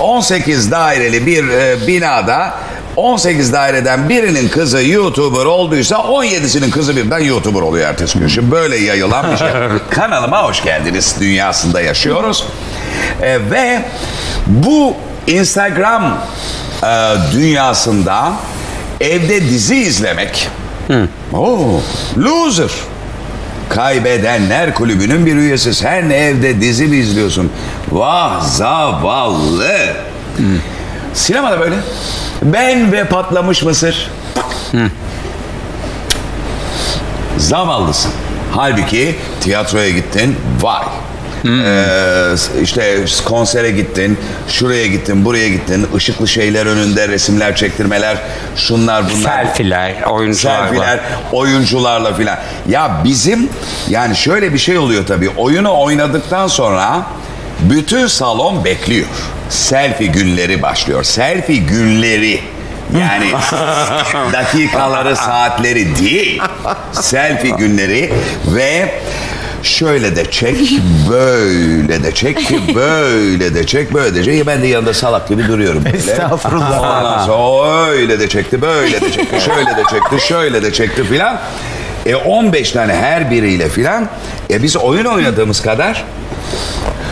18 daireli bir binada 18 daireden birinin kızı YouTuber olduysa 17'sinin kızı birden YouTuber oluyor ertesi gün. Şimdi böyle yayılan bir şey. Kanalıma hoş geldiniz dünyasında yaşıyoruz. Ve bu Instagram dünyasında evde dizi izlemek. Loser. Kaybedenler kulübünün bir üyesi. Sen evde dizi mi izliyorsun? Vah zavallı. Sinemada böyle. Ben ve patlamış mısır. Zavallısın. Halbuki tiyatroya gittin. Vay. İşte konsere gittin, şuraya gittin, buraya gittin, ışıklı şeyler önünde resimler çektirmeler, şunlar bunlar, selfiler, oyuncularla filan. Ya bizim yani şöyle bir şey oluyor tabii, oyunu oynadıktan sonra bütün salon bekliyor, selfie günleri başlıyor. Selfie günleri yani dakikaları, saatleri değil, selfie günleri. Ve şöyle de çek, böyle de çek, böyle de çek, böyle de çek. Ben de yanında salak gibi duruyorum böyle. Estağfurullah. Ondan sonra öyle de çekti, böyle de çekti, şöyle de çekti, şöyle de çekti filan. 15 tane her biriyle filan. Biz oyun oynadığımız kadar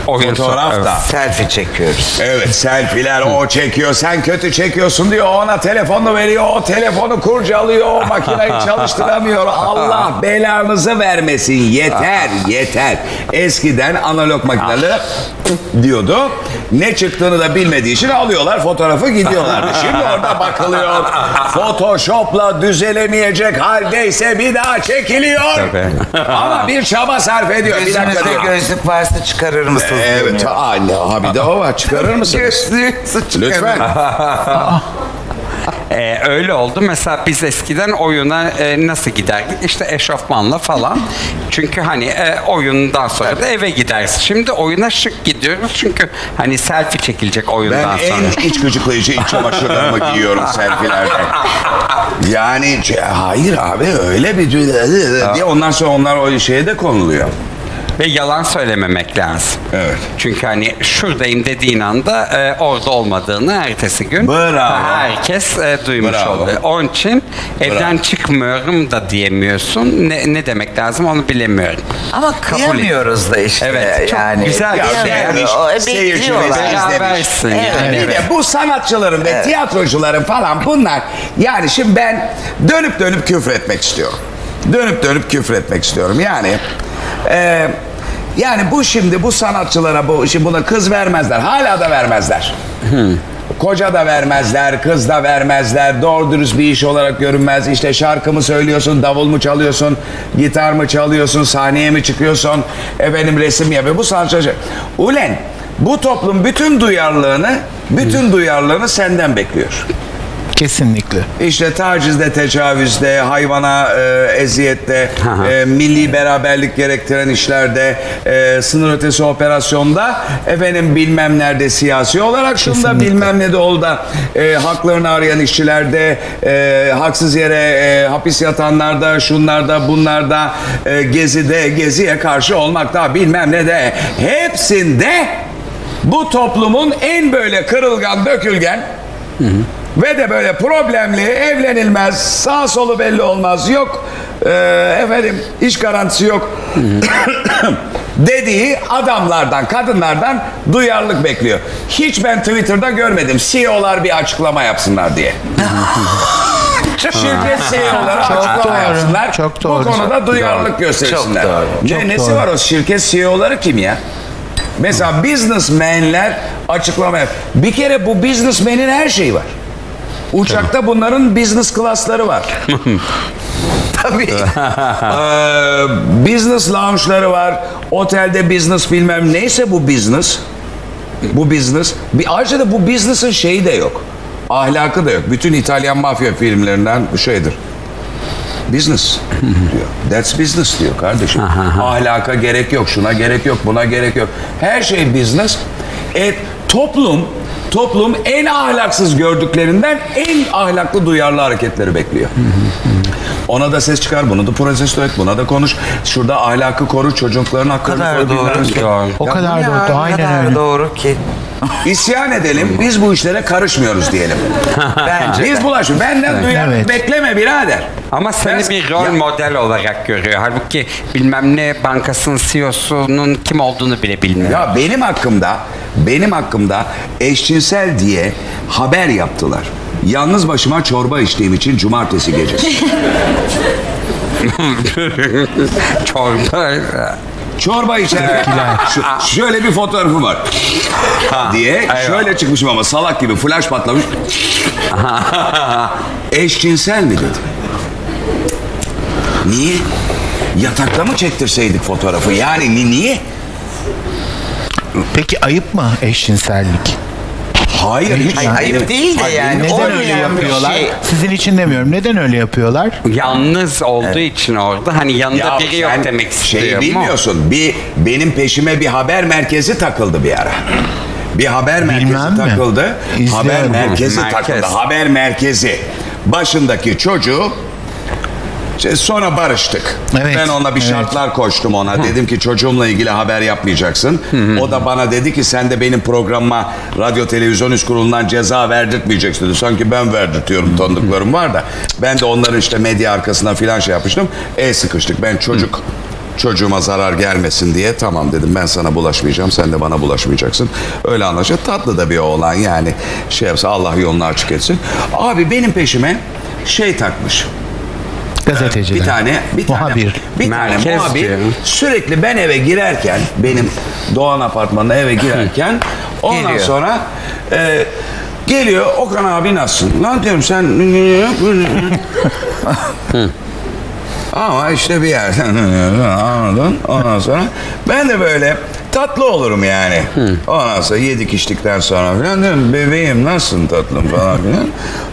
fotoğrafta selfie çekiyoruz. Evet, selfiler, o çekiyor, sen kötü çekiyorsun diyor, ona telefonu veriyor, o telefonu kurcalıyor, o makineyi çalıştıramıyor. Allah belanızı vermesin, yeter yeter. Eskiden analog makineleri diyordu, ne çıktığını da bilmediği için alıyorlar fotoğrafı, gidiyorlardı. Şimdi orada bakılıyor, Photoshop'la düzelemeyecek haldeyse bir daha çekiliyor. Ama bir çaba sarf ediyor. Gözünüzde gözlük varsa çıkarır mısın? Evet, Allah, bir de o var. Çıkarır mısın? Lütfen. Öyle oldu. Mesela biz eskiden oyuna nasıl giderdik? İşte eşofmanla falan. Çünkü hani oyundan sonra da eve gidersin. Şimdi oyuna şık gidiyoruz. Çünkü hani selfie çekilecek oyundan sonra. Ben en iç gıcıklayıcı iç çamaşırlarımı giyiyorum selfilerde. Yani hayır abi, öyle bir diye ondan sonra onlar o şeye de konuluyor. Ve yalan söylememek lazım. Evet. Çünkü hani şuradayım dediğin anda orada olmadığını ertesi gün herkes duymuş oluyor. Onun için evden çıkmıyorum da diyemiyorsun. Ne demek lazım onu bilemiyorum. Ama kıyamıyoruz da işte. Evet, yani güzel bir şey. Seyircilerimiz bu sanatçıların ve tiyatrocuların falan bunlar. Yani şimdi ben dönüp dönüp küfür etmek istiyorum. Yani yani bu şimdi bu sanatçılara, bu şimdi buna kız vermezler. Hala da vermezler. Koca da vermezler, kız da vermezler. Doğru dürüst bir iş olarak görünmez. İşte şarkı mı söylüyorsun, davul mu çalıyorsun, gitar mı çalıyorsun, sahneye mi çıkıyorsun, efendim resim yapıyor. Bu sanatçı. Ulen bu toplum bütün duyarlılığını senden bekliyor. Kesinlikle. İşte tacizde, tecavüzde, hayvana eziyette, milli beraberlik gerektiren işlerde, sınır ötesi operasyonda, efendim bilmem nerede siyasi olarak, şunda bilmem ne de oldu da haklarını arayan işçilerde, haksız yere hapis yatanlarda, şunlarda, bunlarda, geziye karşı olmakta, bilmem ne de, hepsinde bu toplumun en böyle kırılgan, dökülgen ve de böyle problemli, evlenilmez, sağ solu belli olmaz, yok efendim iş garantisi yok dediği adamlardan, kadınlardan duyarlılık bekliyor. Hiç ben Twitter'da görmedim CEO'lar bir açıklama yapsınlar diye. Şirket CEO'ları açıklama yapsınlar. Çok doğru. Bu konuda duyarlılık göstersinler. Nesi var o şirket CEO'ları kim ya? Mesela businessmenler açıklama yap. Bir kere bu businessmenin her şeyi var. Uçakta bunların business klasları var. Tabii. Business lounge'ları var. Otelde business bilmem neyse bu business. Bu business. Ayrıca da bu business'ın şeyi de yok. Ahlakı da yok. Bütün İtalyan mafya filmlerinden bu şeydir. Business diyor. That's business diyor kardeşim. Ahlaka gerek yok, şuna gerek yok, buna gerek yok. Her şey business. Toplum en ahlaksız gördüklerinden en ahlaklı, duyarlı hareketleri bekliyor. Ona da ses çıkar, bunu da protesto et, buna da konuş. Şurada ahlakı koru, çocukların hakkını koru. O kadar doğru ki. İsyan edelim, biz bu işlere karışmıyoruz diyelim. Bence. Biz bulaşıyoruz. Benden duyarlılık bekleme birader. Ama seni bir rol model olarak görüyor. Halbuki bilmem ne bankasının CEO'sunun kim olduğunu bile bilmiyor. Ya benim hakkımda eşcinsel diye haber yaptılar. Yalnız başıma çorba içtiğim için cumartesi gecesi. Çorba içerek şöyle bir fotoğrafım var diye şöyle çıkmışım ama salak gibi flash patlamış. Eşcinsel mi dedim. Niye? Yatakta mı çektirseydik fotoğrafı? Yani niye? Peki ayıp mı eşcinsellik? Hayır, hiç ayıp değil de yani. Neden öyle yapıyorlar? Sizin için demiyorum. Neden öyle yapıyorlar? Yalnız olduğu için orada. Hani yanında ya biri yok demek istiyorum. Bilmiyorsun. Benim peşime bir haber merkezi takıldı bir ara. Bir haber merkezi takıldı. Haber merkezi takıldı. Haber merkezi. Başındaki çocuğu sonra barıştık. Evet, ben ona bir şartlar koştum ona. Dedim ki çocuğumla ilgili haber yapmayacaksın. O da bana dedi ki sen de benim programıma radyo televizyon üst kurulundan ceza verdirtmeyeceksin dedi. Sanki ben verdirtiyorum, tanıdıklarım var da. Ben de onların işte medya arkasından filan şey yapmıştım. Sıkıştık. Ben çocuğuma zarar gelmesin diye tamam dedim. Ben sana bulaşmayacağım. Sen de bana bulaşmayacaksın. Öyle anlaşıldı. Tatlı da bir oğlan yani. Şey yapsa Allah yolunu açık etsin. Abi benim peşime şey takmış. Gazeteciler. Bir tane muhabir sürekli ben eve girerken, benim Doğan Apartmanı'na eve girerken ondan sonra geliyor Okan abi nasılsın? Lan diyorum sen ama işte bir yerden anladın. Ondan sonra ben de böyle tatlı olurum yani. Ondan sonra yedik içtikten sonra falan diyorum bebeğim nasılsın tatlım falan filan.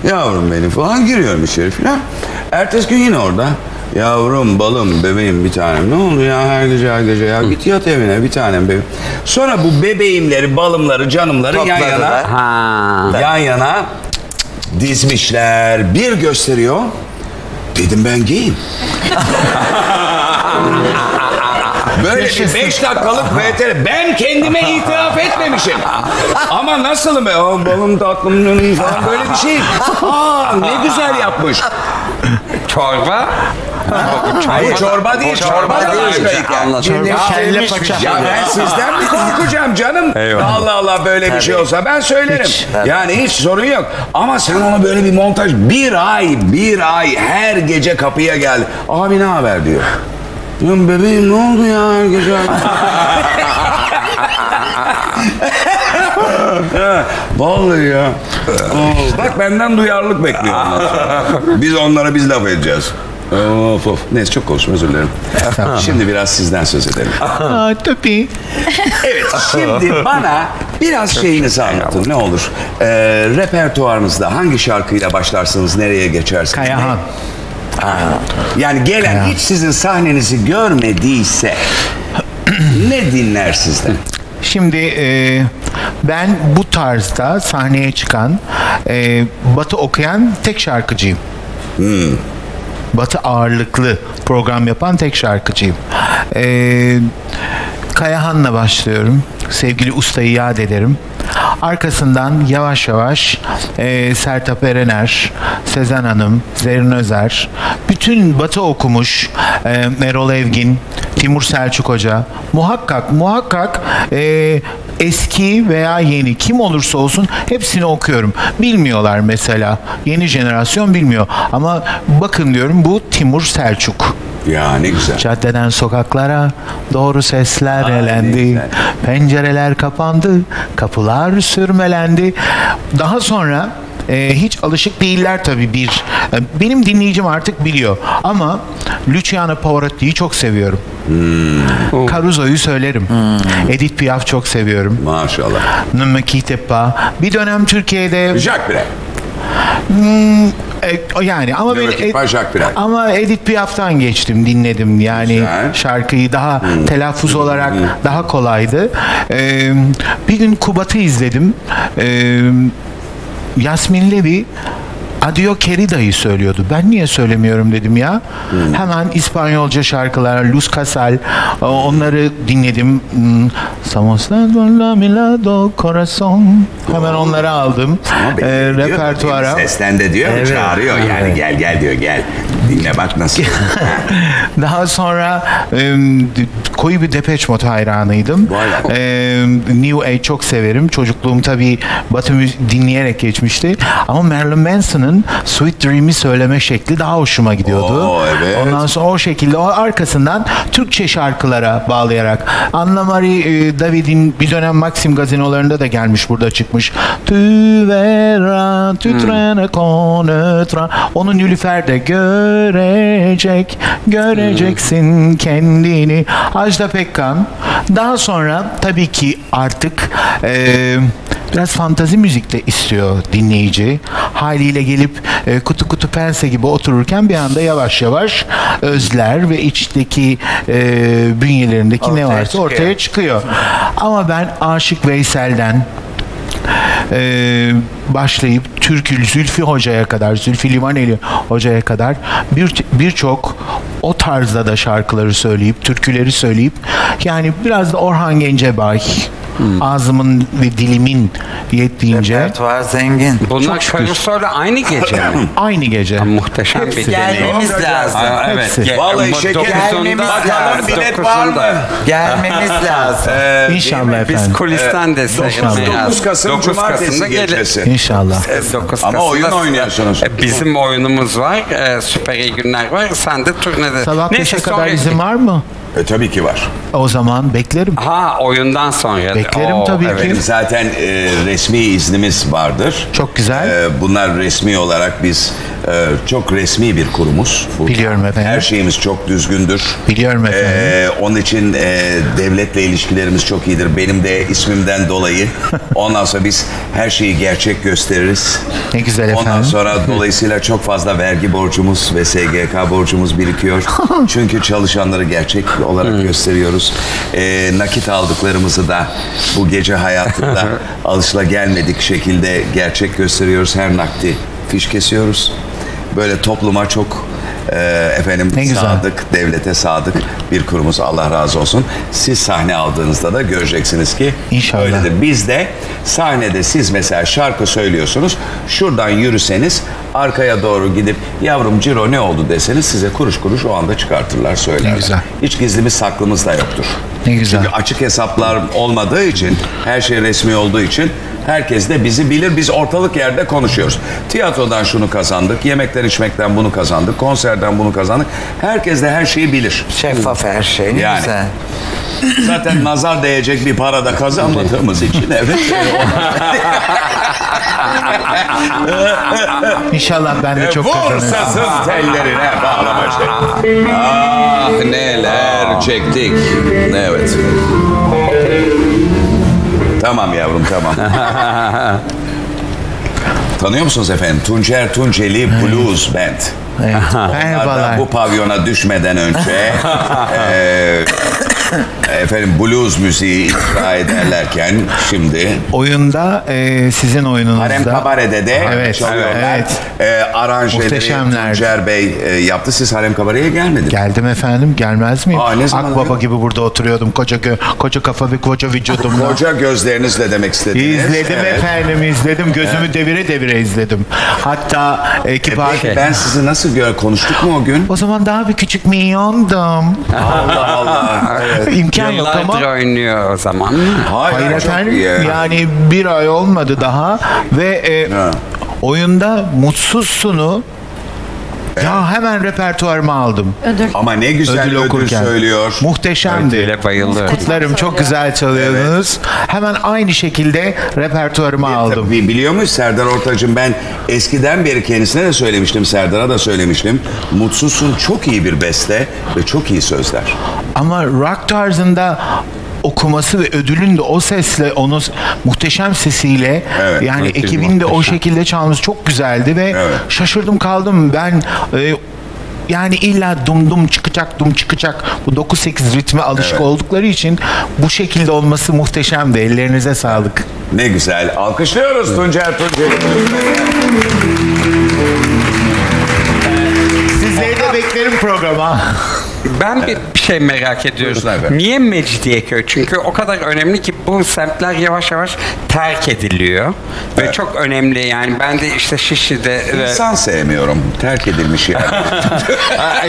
Yavrum benim falan giriyorum içeri filan. Ertesi gün yine orada. Yavrum, balım, bebeğim bir tanem. Ne oldu ya her gece ya git yat evine bir tanem bebeğim. Sonra bu bebeğimleri, balımları, canımları yan yana dizmişler. Bir gösteriyor. Dedim ben giyim. Böyle 5 dakikalık VTR. Ben kendime itiraf etmemişim. Ama nasılım be? Balım tatlım falan böyle bir şey. Aa ne güzel yapmış. Çorba? Hayır çorba değil. Çorba değil. Ya ben sizden mi korkacağım canım? Allah Allah böyle bir şey olsa ben söylerim. Yani hiç sorun yok. Ama sen ona böyle bir montaj. Bir ay her gece kapıya gel. Abi ne haber diyor. Ya bebeğim ne oldu ya her gece? Ha, vallahi ya. Bak benden duyarlılık bekliyor ondan sonra. Biz onlara biz laf edeceğiz. Of of. Neyse çok konuşma, özür dilerim. Şimdi biraz sizden söz edelim. Tabii. Evet, şimdi bana biraz çok şeyinizi anlatın ne olur. Repertuarınızda hangi şarkıyla başlarsınız, nereye geçersiniz? Kayahan. Yani gelen Kayahan, hiç sizin sahnenizi görmediyse ne dinler sizden? Şimdi ben bu tarzda sahneye çıkan, Batı okuyan tek şarkıcıyım. Hmm. Batı ağırlıklı program yapan tek şarkıcıyım. Kayahan'la başlıyorum. Sevgili ustayı yad ederim. Arkasından yavaş yavaş Sertab Erener, Sezen Hanım, Zerrin Özer, bütün Batı okumuş, Erol Evgin, Timur Selçuk Hoca, muhakkak eski veya yeni kim olursa olsun hepsini okuyorum. Bilmiyorlar mesela, yeni jenerasyon bilmiyor ama bakın diyorum, bu Timur Selçuk. Ya ne güzel. Caddeden sokaklara doğru sesler elendi. Pencereler kapandı, kapılar sürmelendi. Daha sonra hiç alışık değiller tabii bir. Benim dinleyicim artık biliyor ama Luciano Pavarotti'yi çok seviyorum. Hmm. Caruso'yu söylerim. Hmm. Edith Piaf çok seviyorum. Maşallah. Bir dönem Türkiye'de... Jacques Brel. Hmm, yani ama Edith Piaf'tan geçtim, dinledim yani. Güzel. Şarkıyı daha telaffuz olarak daha kolaydı. Bir gün Kubat'ı izledim. Yasmin Levy Adio Querida'yı söylüyordu. Ben niye söylemiyorum dedim ya. Hmm. Hemen İspanyolca şarkılar, Luz Kasal, onları dinledim. Hemen onları aldım. Repertuara. Seslendi diyor, evet, çağırıyor. Evet. Yani gel gel diyor, gel. Dinle bak nasıl. Daha sonra koyu bir Depeche Mode hayranıydım. New Age çok severim. Çocukluğum tabii Batı dinleyerek geçmişti. Ama Marilyn Manson'ın Sweet Dream'i söyleme şekli daha hoşuma gidiyordu. Oo, evet. Ondan sonra o şekilde, o arkasından Türkçe şarkılara bağlayarak Anna Marie David'in bir dönem Maxim gazinolarında da gelmiş, burada çıkmış. Onu Nülüfer'de göreceksin kendini. Ajda Pekkan. Daha sonra tabii ki artık biraz fantazi müzik de istiyor dinleyici. Haliyle gelip kutu kutu pense gibi otururken bir anda yavaş yavaş özler ve içteki bünyelerindeki ortaya ne varsa çıkıyor, ortaya çıkıyor. Ama ben Aşık Veysel'den başlayıp Türkül Zülfü Hoca'ya kadar, Zülfü Livaneli Hoca'ya kadar birçok o tarzda da şarkıları söyleyip, türküleri söyleyip, yani biraz da Orhan Gencebay, ağzımın ve dilimin yettiğince. Repertuar zengin. Bunlar Caruso'yla aynı gece mi? Aynı gece. Ya, muhteşem. Hepsi. Bir gelmemiz lazım. Aa, evet. Vallahi gelmemiz lazım. Bilet var mı? Gelmemiz lazım. İnşallah efendim. Biz kulisten de sayılmayız. 9 Kasım Cumartesi gecesi. İnşallah. Ama oyun oynuyorsunuz. Bizim oyunumuz var. Süper iyi günler var. Sen de turnede. Sabah 5'e kadar izin var mı? Tabii ki var. O zaman beklerim. Ha, oyundan sonra. Beklerim tabii ki. Zaten resmi iznimiz vardır. Çok güzel. Bunlar resmi olarak biz çok resmi bir kurumuz. Biliyorum efendim. Her şeyimiz çok düzgündür. Biliyorum efendim. Onun için devletle ilişkilerimiz çok iyidir. Benim de ismimden dolayı. Ondan sonra biz her şeyi gerçek gösteririz. Ne güzel efendim. Ondan sonra dolayısıyla çok fazla vergi borcumuz ve SGK borcumuz birikiyor. Çünkü çalışanları gerçek olarak gösteriyoruz. Nakit aldıklarımızı da bu gece hayatında alışılagelmedik şekilde gerçek gösteriyoruz. Her nakdi fiş kesiyoruz. Böyle topluma çok efendim sadık, devlete sadık bir kurumuz. Allah razı olsun. Siz sahne aldığınızda da göreceksiniz ki İnşallah. Öyledir. Biz de sahnede, siz mesela şarkı söylüyorsunuz. Şuradan yürüseniz, arkaya doğru gidip yavrum ciro ne oldu deseniz, size kuruş kuruş o anda çıkartırlar, söylerler. Güzel. Hiç gizlimiz saklımız da yoktur. Ne güzel. Çünkü açık hesaplar olmadığı için, her şey resmi olduğu için herkes de bizi bilir. Biz ortalık yerde konuşuyoruz. Tiyatrodan şunu kazandık, yemekten içmekten bunu kazandık, konserden bunu kazandık. Herkes de her şeyi bilir. Şeffaf her şey. Yani. Güzel. Zaten nazar değecek bir para da kazanmadığımız için evet. İnşallah ben de çok kazanırım. Borsasız tellerine bağlama şey. Ah neler çektik. Evet. Tamam yavrum tamam. Tanıyor musunuz efendim? Tuncer Tunceli Blues Band. Evet. Merhabalar. Bu pavyona düşmeden önce efendim blues müziği icra ederlerken şimdi oyunda sizin oyununuzda Harem Kabare'de de evet, evet. Aranjeleri Tuncer Bey yaptı. Siz Harem Kabare'ye gelmediniz. Geldim efendim. Gelmez miyim? Akbaba gibi burada oturuyordum. Koca kafa ve koca vücudumla. Koca gözlerinizle demek istediniz. İzledim evet. Efendim izledim. Gözümü evet. Devire devire izledim. Hatta ekip ben sizi nasıl konuştuk mu o gün? O zaman daha bir küçük milyondum. Allah Allah. Evet. İmkan yok ama. Oynuyor o zaman. Hayır efendim. Yani bir ay olmadı daha ve oyunda mutsuzsunu ya hemen repertuarıma aldım. Ödül. Ama ne güzel ödül söylüyor. Muhteşemdi. Kutlarım çok güzel çalıyordunuz. Evet. Hemen aynı şekilde repertuarıma aldım. Biliyor muyuz Serdar Ortaç'ım ben eskiden beri kendisine de söylemiştim, Serdar'a da söylemiştim. Mutsuzsun çok iyi bir beste ve çok iyi sözler. Ama rock tarzında okuması ve ödülün de o sesle, onun muhteşem sesiyle evet, yani ekibin de muhteşem. O şekilde çalması çok güzeldi ve evet. Şaşırdım kaldım. Ben yani illa dum dum çıkacak, dum çıkacak bu 9-8 ritme alışık evet. Oldukları için bu şekilde olması muhteşemdi. Ellerinize sağlık. Ne güzel. Alkışlıyoruz evet. Tuncer Tunceli. Sizleri de beklerim programa. Ben evet. Bir şey merak ediyorum. Niye Mecidiyeköy? Çünkü o kadar önemli ki bu semtler yavaş yavaş terk ediliyor. Evet. Ve çok önemli yani. Ben de işte Şişli'de... İnsan sevmiyorum. Terk edilmiş yani.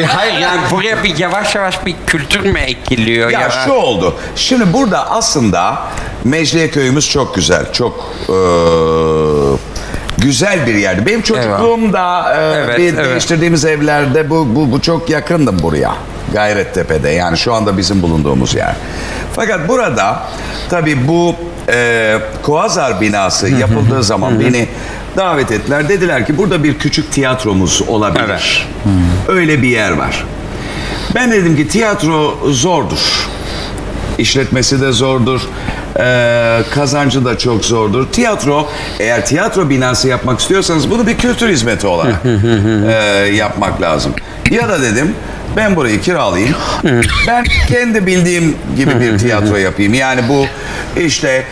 Hayır yani buraya bir yavaş yavaş bir kültür mü ekiliyor? Ya şu oldu. Şimdi burada aslında Mecidiyeköy'ümüz çok güzel. Çok... güzel bir yerdi. Benim çocukluğumda evet, değiştirdiğimiz evlerde bu çok yakındım buraya. Gayrettepe'de yani şu anda bizim bulunduğumuz yer. Fakat burada tabii bu Kuazar binası yapıldığı zaman beni davet ettiler. Dediler ki burada bir küçük tiyatromuz olabilir. Evet. Öyle bir yer var. Ben dedim ki tiyatro zordur. İşletmesi de zordur. Kazancı da çok zordur. Tiyatro, eğer tiyatro binası yapmak istiyorsanız bunu bir kültür hizmeti olarak yapmak lazım. Ya da dedim ben burayı kiralayayım. Ben kendi bildiğim gibi bir tiyatro yapayım. Yani bu işte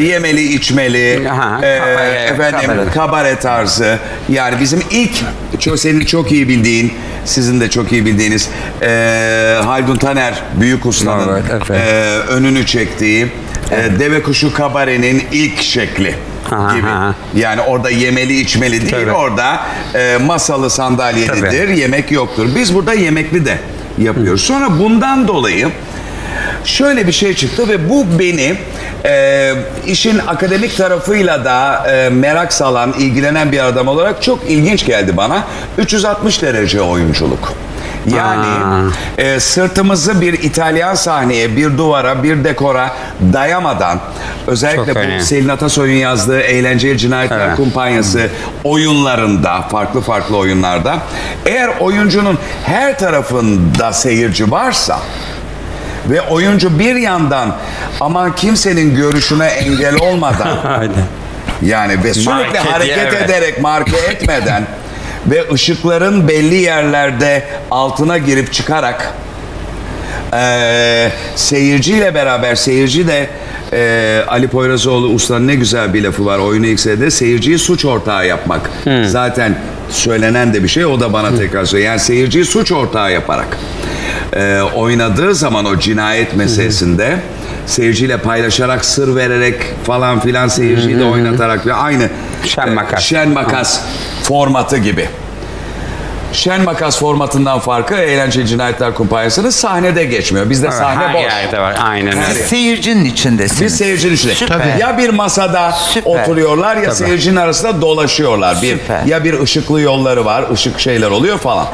yemeli içmeli kabare tarzı. Yani bizim ilk senin çok iyi bildiğin sizin de çok iyi bildiğiniz Haldun Taner Büyük Usta'nın önünü çektiği Deve Kuşu Kabare'nin ilk şekli gibi. Yani orada yemeli içmeli değil. Tabii. Orada masalı sandalyelidir. Tabii. Yemek yoktur. Biz burada yemekli de yapıyoruz. Hı. Sonra bundan dolayı şöyle bir şey çıktı ve bu beni işin akademik tarafıyla da merak salan, ilgilenen bir adam olarak çok ilginç geldi bana. 360 derece oyunculuk. Yani sırtımızı bir İtalyan sahneye, bir duvara, bir dekora dayamadan özellikle bu Selin Atasoy'un yazdığı Eğlenceli Cinayetler evet. Kumpanyası oyunlarında, farklı oyunlarda eğer oyuncunun her tarafında seyirci varsa ve oyuncu bir yandan aman kimsenin görüşüne engel olmadan yani ve sürekli hareket ederek marke etmeden ve ışıkların belli yerlerde altına girip çıkarak seyirciyle beraber seyirci de Ali Poyrazoğlu Usta'nın ne güzel bir lafı var oyunu XD'de seyirciyi suç ortağı yapmak zaten söylenen de bir şey o da bana tekrar söylüyor yani seyirciyi suç ortağı yaparak oynadığı zaman o cinayet meselesinde seyirciyle paylaşarak sır vererek falan filan seyirciyi de oynatarak ve aynı şen makas formatı gibi. Şen makas formatından farkı Eğlenceli Cinayetler Kumpanyası'nın sahnede geçmiyor. Bizde sahne boş. Var. Aynen öyle. Siz seyircinin içindesiniz. Biz seyircinin içinde. Süper. Ya bir masada oturuyorlar ya seyircinin arasında dolaşıyorlar. Ya bir ışıklı yolları var, ışık şeyler oluyor falan.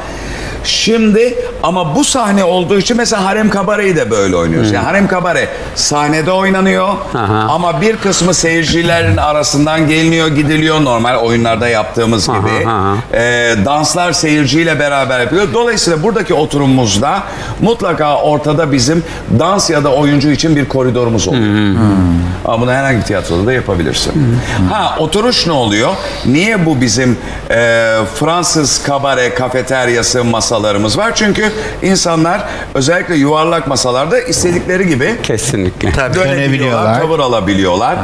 Şimdi ama bu sahne olduğu için mesela Harem Kabare'yi de böyle oynuyoruz. Yani Harem Kabare sahnede oynanıyor. Aha. Ama bir kısmı seyircilerin arasından geliniyor, gidiliyor normal oyunlarda yaptığımız gibi. Aha. Danslar seyirciyle beraber yapıyor. Dolayısıyla buradaki oturumumuzda mutlaka ortada bizim dans ya da oyuncu için bir koridorumuz oluyor. Ama bunu herhangi bir tiyatroda da yapabilirsin. Ha, oturuş ne oluyor? Niye bu bizim Fransız kabare kafeteryası masalarımız var? Çünkü insanlar özellikle yuvarlak masalarda istedikleri gibi dönebiliyorlar, tavır alabiliyorlar.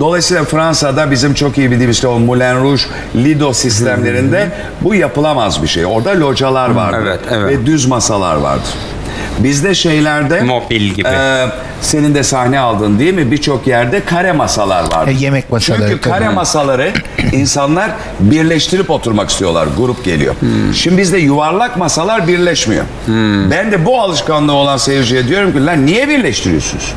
Dolayısıyla Fransa'da bizim çok iyi bildiğimiz işte o Moulin Rouge, Lido sistemlerinde bu yapılamaz bir şey. Orada localar vardır ve düz masalar vardır. Bizde şeylerde mobil gibi. Senin de sahne aldın değil mi? Birçok yerde kare masalar var. Yemek masaları. Çünkü kare masaları insanlar birleştirip oturmak istiyorlar. Grup geliyor. Şimdi bizde yuvarlak masalar birleşmiyor. Ben de bu alışkanlığı olan seyirciye diyorum ki lan niye birleştiriyorsunuz?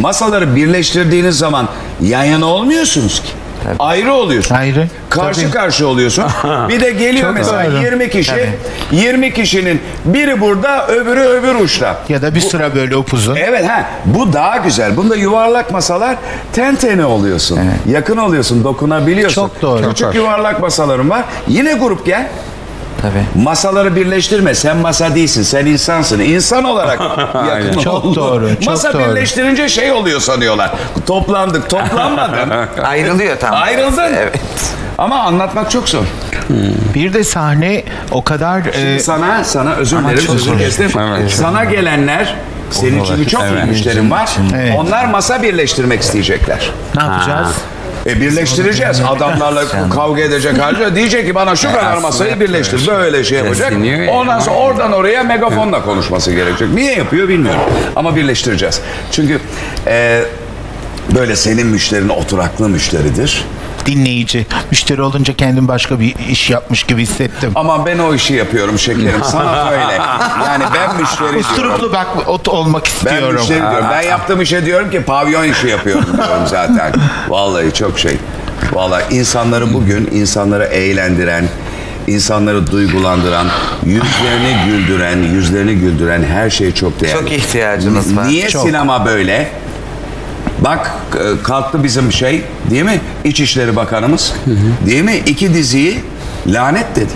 Masaları birleştirdiğiniz zaman yan yana olmuyorsunuz ki. Tabii. Ayrı oluyorsun. Ayrı. Karşı karşı oluyorsun. Bir de geliyor çok mesela doğru. 20 kişi. Tabii. 20 kişinin biri burada, öbürü öbür uçta. Ya da bir sıra böyle upuzun. Evet ha. Bu daha güzel. Bunda yuvarlak masalar tene oluyorsun. Evet. Yakın oluyorsun, dokunabiliyorsun. Çok doğru. Küçük yuvarlak masalarım var. Yine grup gel. Tabii. Masaları birleştirme. Sen masa değilsin. Sen insansın. İnsan olarak yakın ol. Çok doğru. Çok masa doğru. Birleştirince şey oluyor sanıyorlar. Toplandık. Toplanmadın. Ayrılıyor tam. Ayrıldın. Evet. Ama anlatmak çok zor. Bir de sahne o kadar... Şimdi sana özür dilerim. Özür kestim. Evet. Sana gelenler... Senin çünkü çok iyi müşterin var. Evet. Onlar masa birleştirmek isteyecekler. Ne yapacağız? Birleştireceğiz. Adamlarla kavga edecek halde diyecek ki bana şu kadar masayı birleştir. Böyle şey yapacak. Ondan sonra oradan oraya megafonla konuşması gerekecek. Niye yapıyor bilmiyorum. Ama birleştireceğiz. Çünkü böyle senin müşterin oturaklı müşteridir. Dinleyici. Müşteri olunca kendim başka bir iş yapmış gibi hissettim. Ama ben o işi yapıyorum şekerim. Sana öyle. Yani ben müşteri diyorum. Bak olmak istiyorum. Ben müşteri diyorum. Ben yaptığım işe diyorum ki pavyon işi yapıyorum diyorum zaten. Vallahi çok şey. Vallahi insanları bugün insanları eğlendiren, insanları duygulandıran, yüzlerini güldüren her şey çok değerli. Çok ihtiyacımız var. Niye çok. Sinema böyle? Bak kalktı bizim şey değil mi? İçişleri Bakanımız değil mi? 2 diziyi lanet dedi.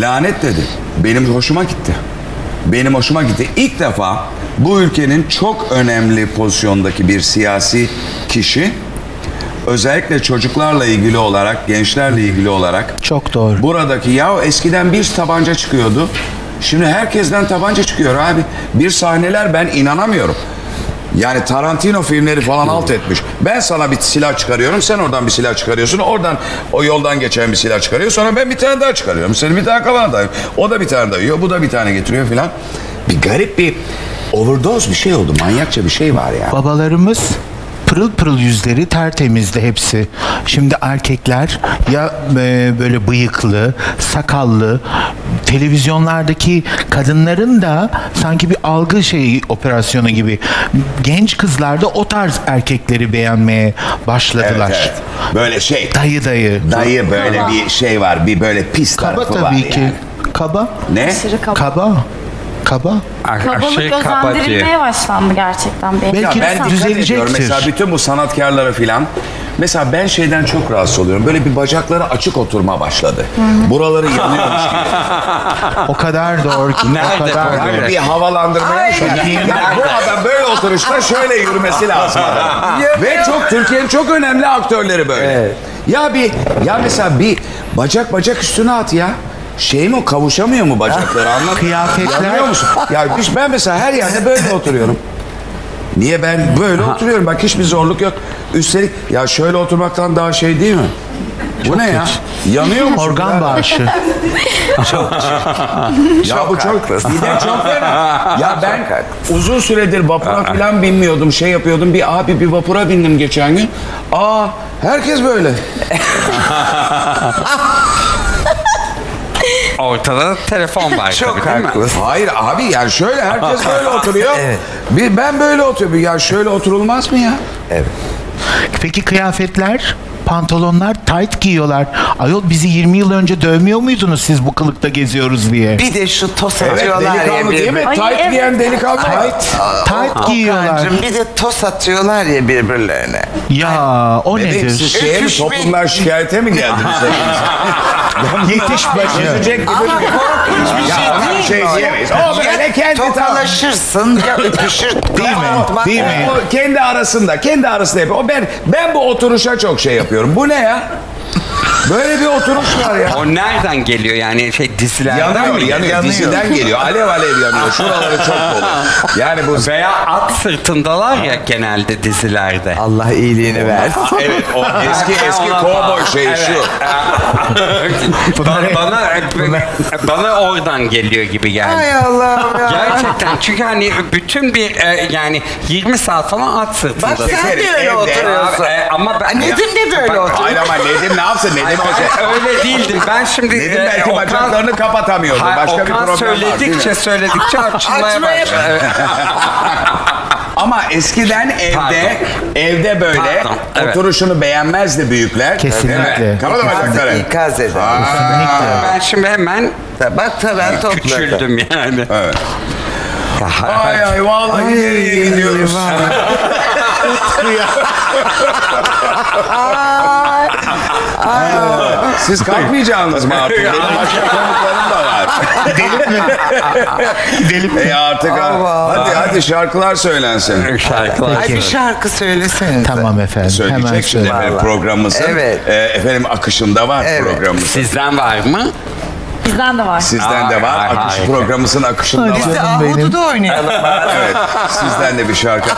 Lanet dedi. Benim hoşuma gitti. İlk defa bu ülkenin çok önemli pozisyondaki bir siyasi kişi özellikle çocuklarla ilgili olarak, gençlerle ilgili olarak çok doğru. Buradaki ya eskiden bir tabanca çıkıyordu. Şimdi herkesten tabanca çıkıyor abi. Bir sahneler ben inanamıyorum. Yani Tarantino filmleri falan alt etmiş. Ben sana bir silah çıkarıyorum, sen oradan bir silah çıkarıyorsun, oradan o yoldan geçen bir silah çıkarıyor, sonra ben bir tane daha çıkarıyorum, senin bir tane kafana dayıyor, o da bir tane dayıyor, bu da bir tane getiriyor filan. Bir garip bir overdose bir şey oldu, manyakça bir şey var ya. Babalarımız pırıl pırıl yüzleri tertemizdi hepsi. Şimdi erkekler ya böyle bıyıklı, sakallı, televizyonlardaki kadınların da sanki bir algı şeyi operasyonu gibi genç kızlarda o tarz erkekleri beğenmeye başladılar. Evet, evet. Böyle şey. Dayı böyle kaba. Bir şey var, bir böyle pis kaba tarafı var. Kaba tabii ki. Yani. Kaba. Ne? Kaba. Kabalık özendirilmeye başlandı gerçekten. Belki ben düzelecektir. Mesela bütün bu sanatkarlara filan. Mesela ben şeyden çok rahatsız oluyorum. Böyle bir bacakları açık oturma başladı. Buraları yanıyormuş gibi. O kadar doğru ki. Nerede? Yani bir havalandırmaya çalışıyorum. Yani bu adam böyle oturuşta şöyle yürümesi lazım. Ve çok Türkiye'nin çok önemli aktörleri böyle. Evet. Ya mesela bir bacak üstüne at ya. Şey mi o, kavuşamıyor mu bacakları anlat. Kıyafetler. Ya ben mesela her yerde böyle oturuyorum. Niye ben böyle oturuyorum? Bak hiçbir zorluk yok. Üstelik ya şöyle oturmaktan daha şey değil mi? Çok bu ne ya? Yanıyor mu? Organ bağışı. Çok. Ya bu çok. Bir de çok fena. Ya ben uzun süredir vapura falan binmiyordum. Şey yapıyordum. Bir vapura bindim geçen gün. Herkes böyle. Ortada telefon var. Çok haklısın. Hayır abi yani şöyle herkes böyle oturuyor. Evet. Ben böyle oturuyorum. Ya şöyle oturulmaz mı ya? Evet. Peki kıyafetler? Pantolonlar tight giyiyorlar. Ayol bizi 20 yıl önce dövmüyor muydunuz siz bu kılıkta geziyoruz diye? Bir de şu tos atıyorlar ya. Evet delikanlı ya değil mi? Ay, tight giyen delikanlı. Tight giyiyorlar. Okancığım, bir de tos atıyorlar ya birbirlerine. Ya o bebek nedir? Şeye mi, toplumlar şikayete mi geldi? Yetişmeyecek. Ama korkunç bir şey değil. Ya tokalaşırsın ya öpüşür. Değil mi? Kendi arasında yapıyor. Ben bu oturuşa çok şey yapıyorum. Bu ne ya? Böyle bir oturuş var ya. O nereden geliyor yani? Şey dizilerden yanıyor. Diziden geliyor. Alev yanıyor. Şuraları çok dolu. Yani bu veya at sırtındalar ya genelde dizilerde. Allah iyiliğini versin. Evet o eski kovboy şeyi evet. Şu. bana oradan geliyor gibi geldi. Ay Allah'ım ya. Gerçekten çünkü hani bütün bir yani 20 saat falan at sırtında. Bak sen de öyle oturuyorsun. Ama ben Nedim de böyle oturuyor. Hayır ama Nedim ne yapsın Nedim? Öyle değildim. Ben şimdi belki bacaklarını kapatamıyordum. Başka bir problem var. Söyledikçe açılmaya başladı. Ama eskiden evde böyle oturuşunu beğenmezdi büyükler. Kesinlikle. Kapatın bacakları. İkaz eder. Ben şimdi hemen küçüldüm yani. Evet. Ay vallahi nereye gidiyoruz? Siz kalkmayacaksınız mı artık? Benim başka konuklarım da var. Delip mi? Artık hadi şarkılar söylensin. Bir şarkı söylesene. Tamam efendim. Söyleyecek şimdi efendim programımızın. Evet. Efendim akışında var programımızın. Sizden var mı? Bizden de var. Sizden de var. Programımızın akışında var. Biz de Ahudu'da oynayalım. Evet. Sizden de bir şarkı.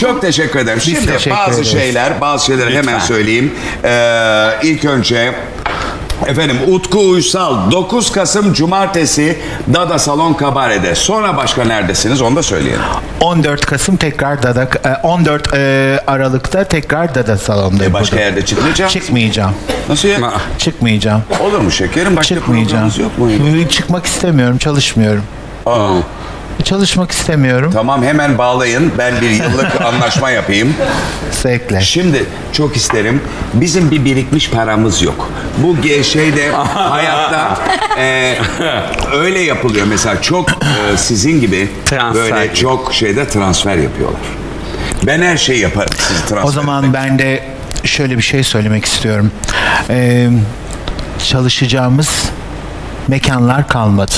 Çok teşekkür ederim. Şimdi bazı şeyler hemen söyleyeyim. İlk önce efendim Utku Uysal 9 Kasım Cumartesi Dada Salon Kabare'de. Sonra başka neredesiniz onu da söyleyelim. 14 Aralık'ta tekrar Dada Salon'dayım. Başka yerde çıkmayacağım. Çıkmayacağım. Nasıl ya? Çıkmayacağım. Olur mu şekerim? Başka programımız yok mu? Çıkmak istemiyorum, çalışmıyorum. Aa. Çalışmak istemiyorum. Tamam hemen bağlayın. Ben bir yıllık anlaşma yapayım. Zevkle. Şimdi çok isterim. Bizim bir birikmiş paramız yok. Bu şeyde hayatta öyle yapılıyor. Mesela çok sizin gibi transfer böyle çok şeyde transfer yapıyorlar. Ben her şeyi yaparım. O zaman ben de şöyle bir şey söylemek istiyorum. Çalışacağımız mekanlar kalmadı.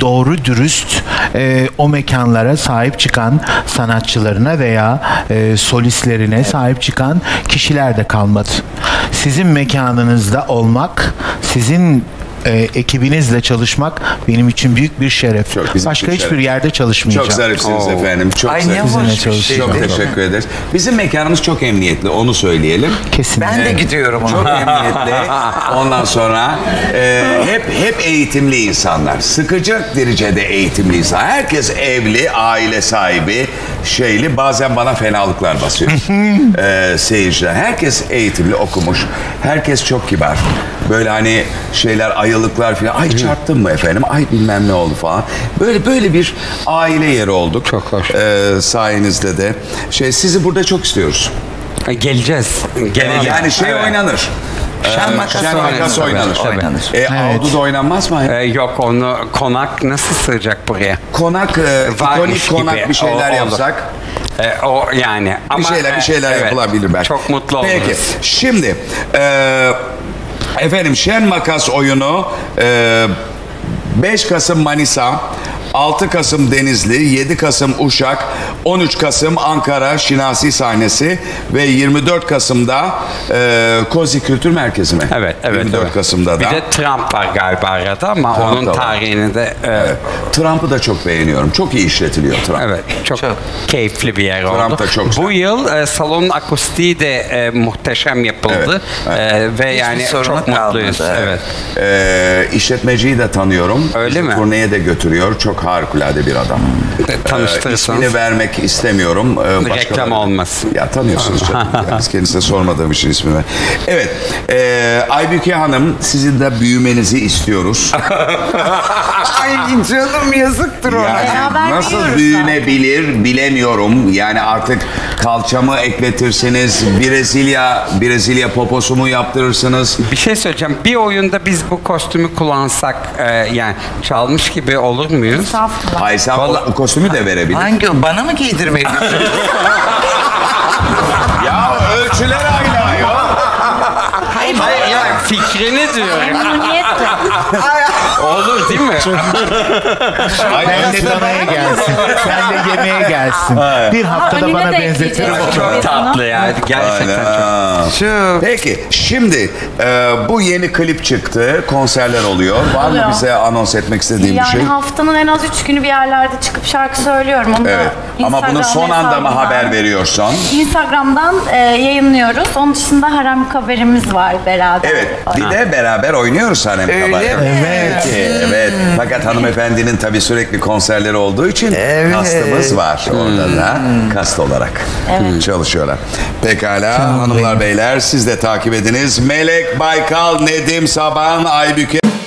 Doğru dürüst o mekanlara sahip çıkan sanatçılarına veya solistlerine sahip çıkan kişiler de kalmadı. Sizin mekanınızda olmak, sizin ekibinizle çalışmak benim için büyük bir şeref. Başka hiçbir yerde çalışmayacağım. Çok zarifsiniz efendim. Çok zarifsiniz. Çok teşekkür ederiz. Bizim mekanımız çok emniyetli. Onu söyleyelim. Kesinlikle. Ben de gidiyorum. Çok emniyetli. Ondan sonra hep eğitimli insanlar. Sıkıcı derecede eğitimli insanlar. Herkes evli, aile sahibi, şeyli. Bazen bana fenalıklar basıyor. Seyirciler. Herkes eğitimli, okumuş. Herkes çok kibar. Böyle hani şeyler ayılıklar falan. Ay çarptın mı efendim? Ay bilmem ne oldu falan. Böyle bir aile yeri olduk. Çok hoş. Sayenizde de. Sizi burada çok istiyoruz. Geleceğiz. Yani oynanır. Şen makas oynanır. Avluda oynanmaz mı? Yok onu konak nasıl sığacak buraya? Konak, ikonik konak gibi. Bir şeyler yapsak. O yani. Ama bir şeyler yapılabilir belki. Çok mutlu oluruz. Peki. Şimdi efendim Şen Makas oyunu 5 Kasım Manisa, 6 Kasım Denizli, 7 Kasım Uşak, 13 Kasım Ankara Şinasi sahnesi ve 24 Kasım'da Kozi Kültür Merkezi mi? Evet. 24 Kasım'da da. Bir de Trump var galiba arada ama Trump onun tarihini de... Evet. Trump'ı da çok beğeniyorum. Çok iyi işletiliyor Trump. Evet. Çok keyifli bir yer oldu. Bu yıl salonun akustiği de muhteşem yapıldı. Evet. Ve yani çok mutluyuz. Evet. İşletmeciyi de tanıyorum. Öyle mi? Turneye de götürüyor. Çok harikulade bir adam. İsmini vermek istemiyorum. Reklam olmaz. Ya tanıyorsunuz canım. Biz kendisine sormadığım için ismimi. Evet. Aybüke Hanım, sizin de büyümenizi istiyoruz. Ay canım, yazıktır ona. Yani, nasıl büyünebilir zaten bilemiyorum. Yani artık kalçamı ekletirsiniz, Brezilya poposu mu yaptırırsınız? Bir şey söyleyeceğim. Bir oyunda biz bu kostümü kullansak yani çalmış gibi olur muyuz? Safla. Hayır, sen o kostümü de verebilir. Hangi? Bana mı giydirmeyi düşünüyorsun? Ya ölçüler aynı ya. Hayır, hayır ya, fikrini diyorum. Olur değil mi? Sen de danaya gelsin. Sen de yemeğe gelsin. Bir haftada bana benzetirim. Çok tatlı yani. Gerçekten çok. Peki şimdi bu yeni klip çıktı. Konserler oluyor. Var mı bize anons etmek istediğin bir şey? Yani haftanın en az 3 günü bir yerlerde çıkıp şarkı söylüyorum. Ama bunu son anda mı haber veriyorsan? Instagram'dan yayınlıyoruz. Onun dışında harem kabaremiz var beraber. Evet. Bir de beraber oynuyoruz harem kabare. Evet. Evet. Fakat hanımefendinin tabii sürekli konserleri olduğu için kastımız var. Orada da kast olarak çalışıyorlar. Pekala hanımlar beyler, siz de takip ediniz. Melek Baykal, Nedim Saban, Aybüke...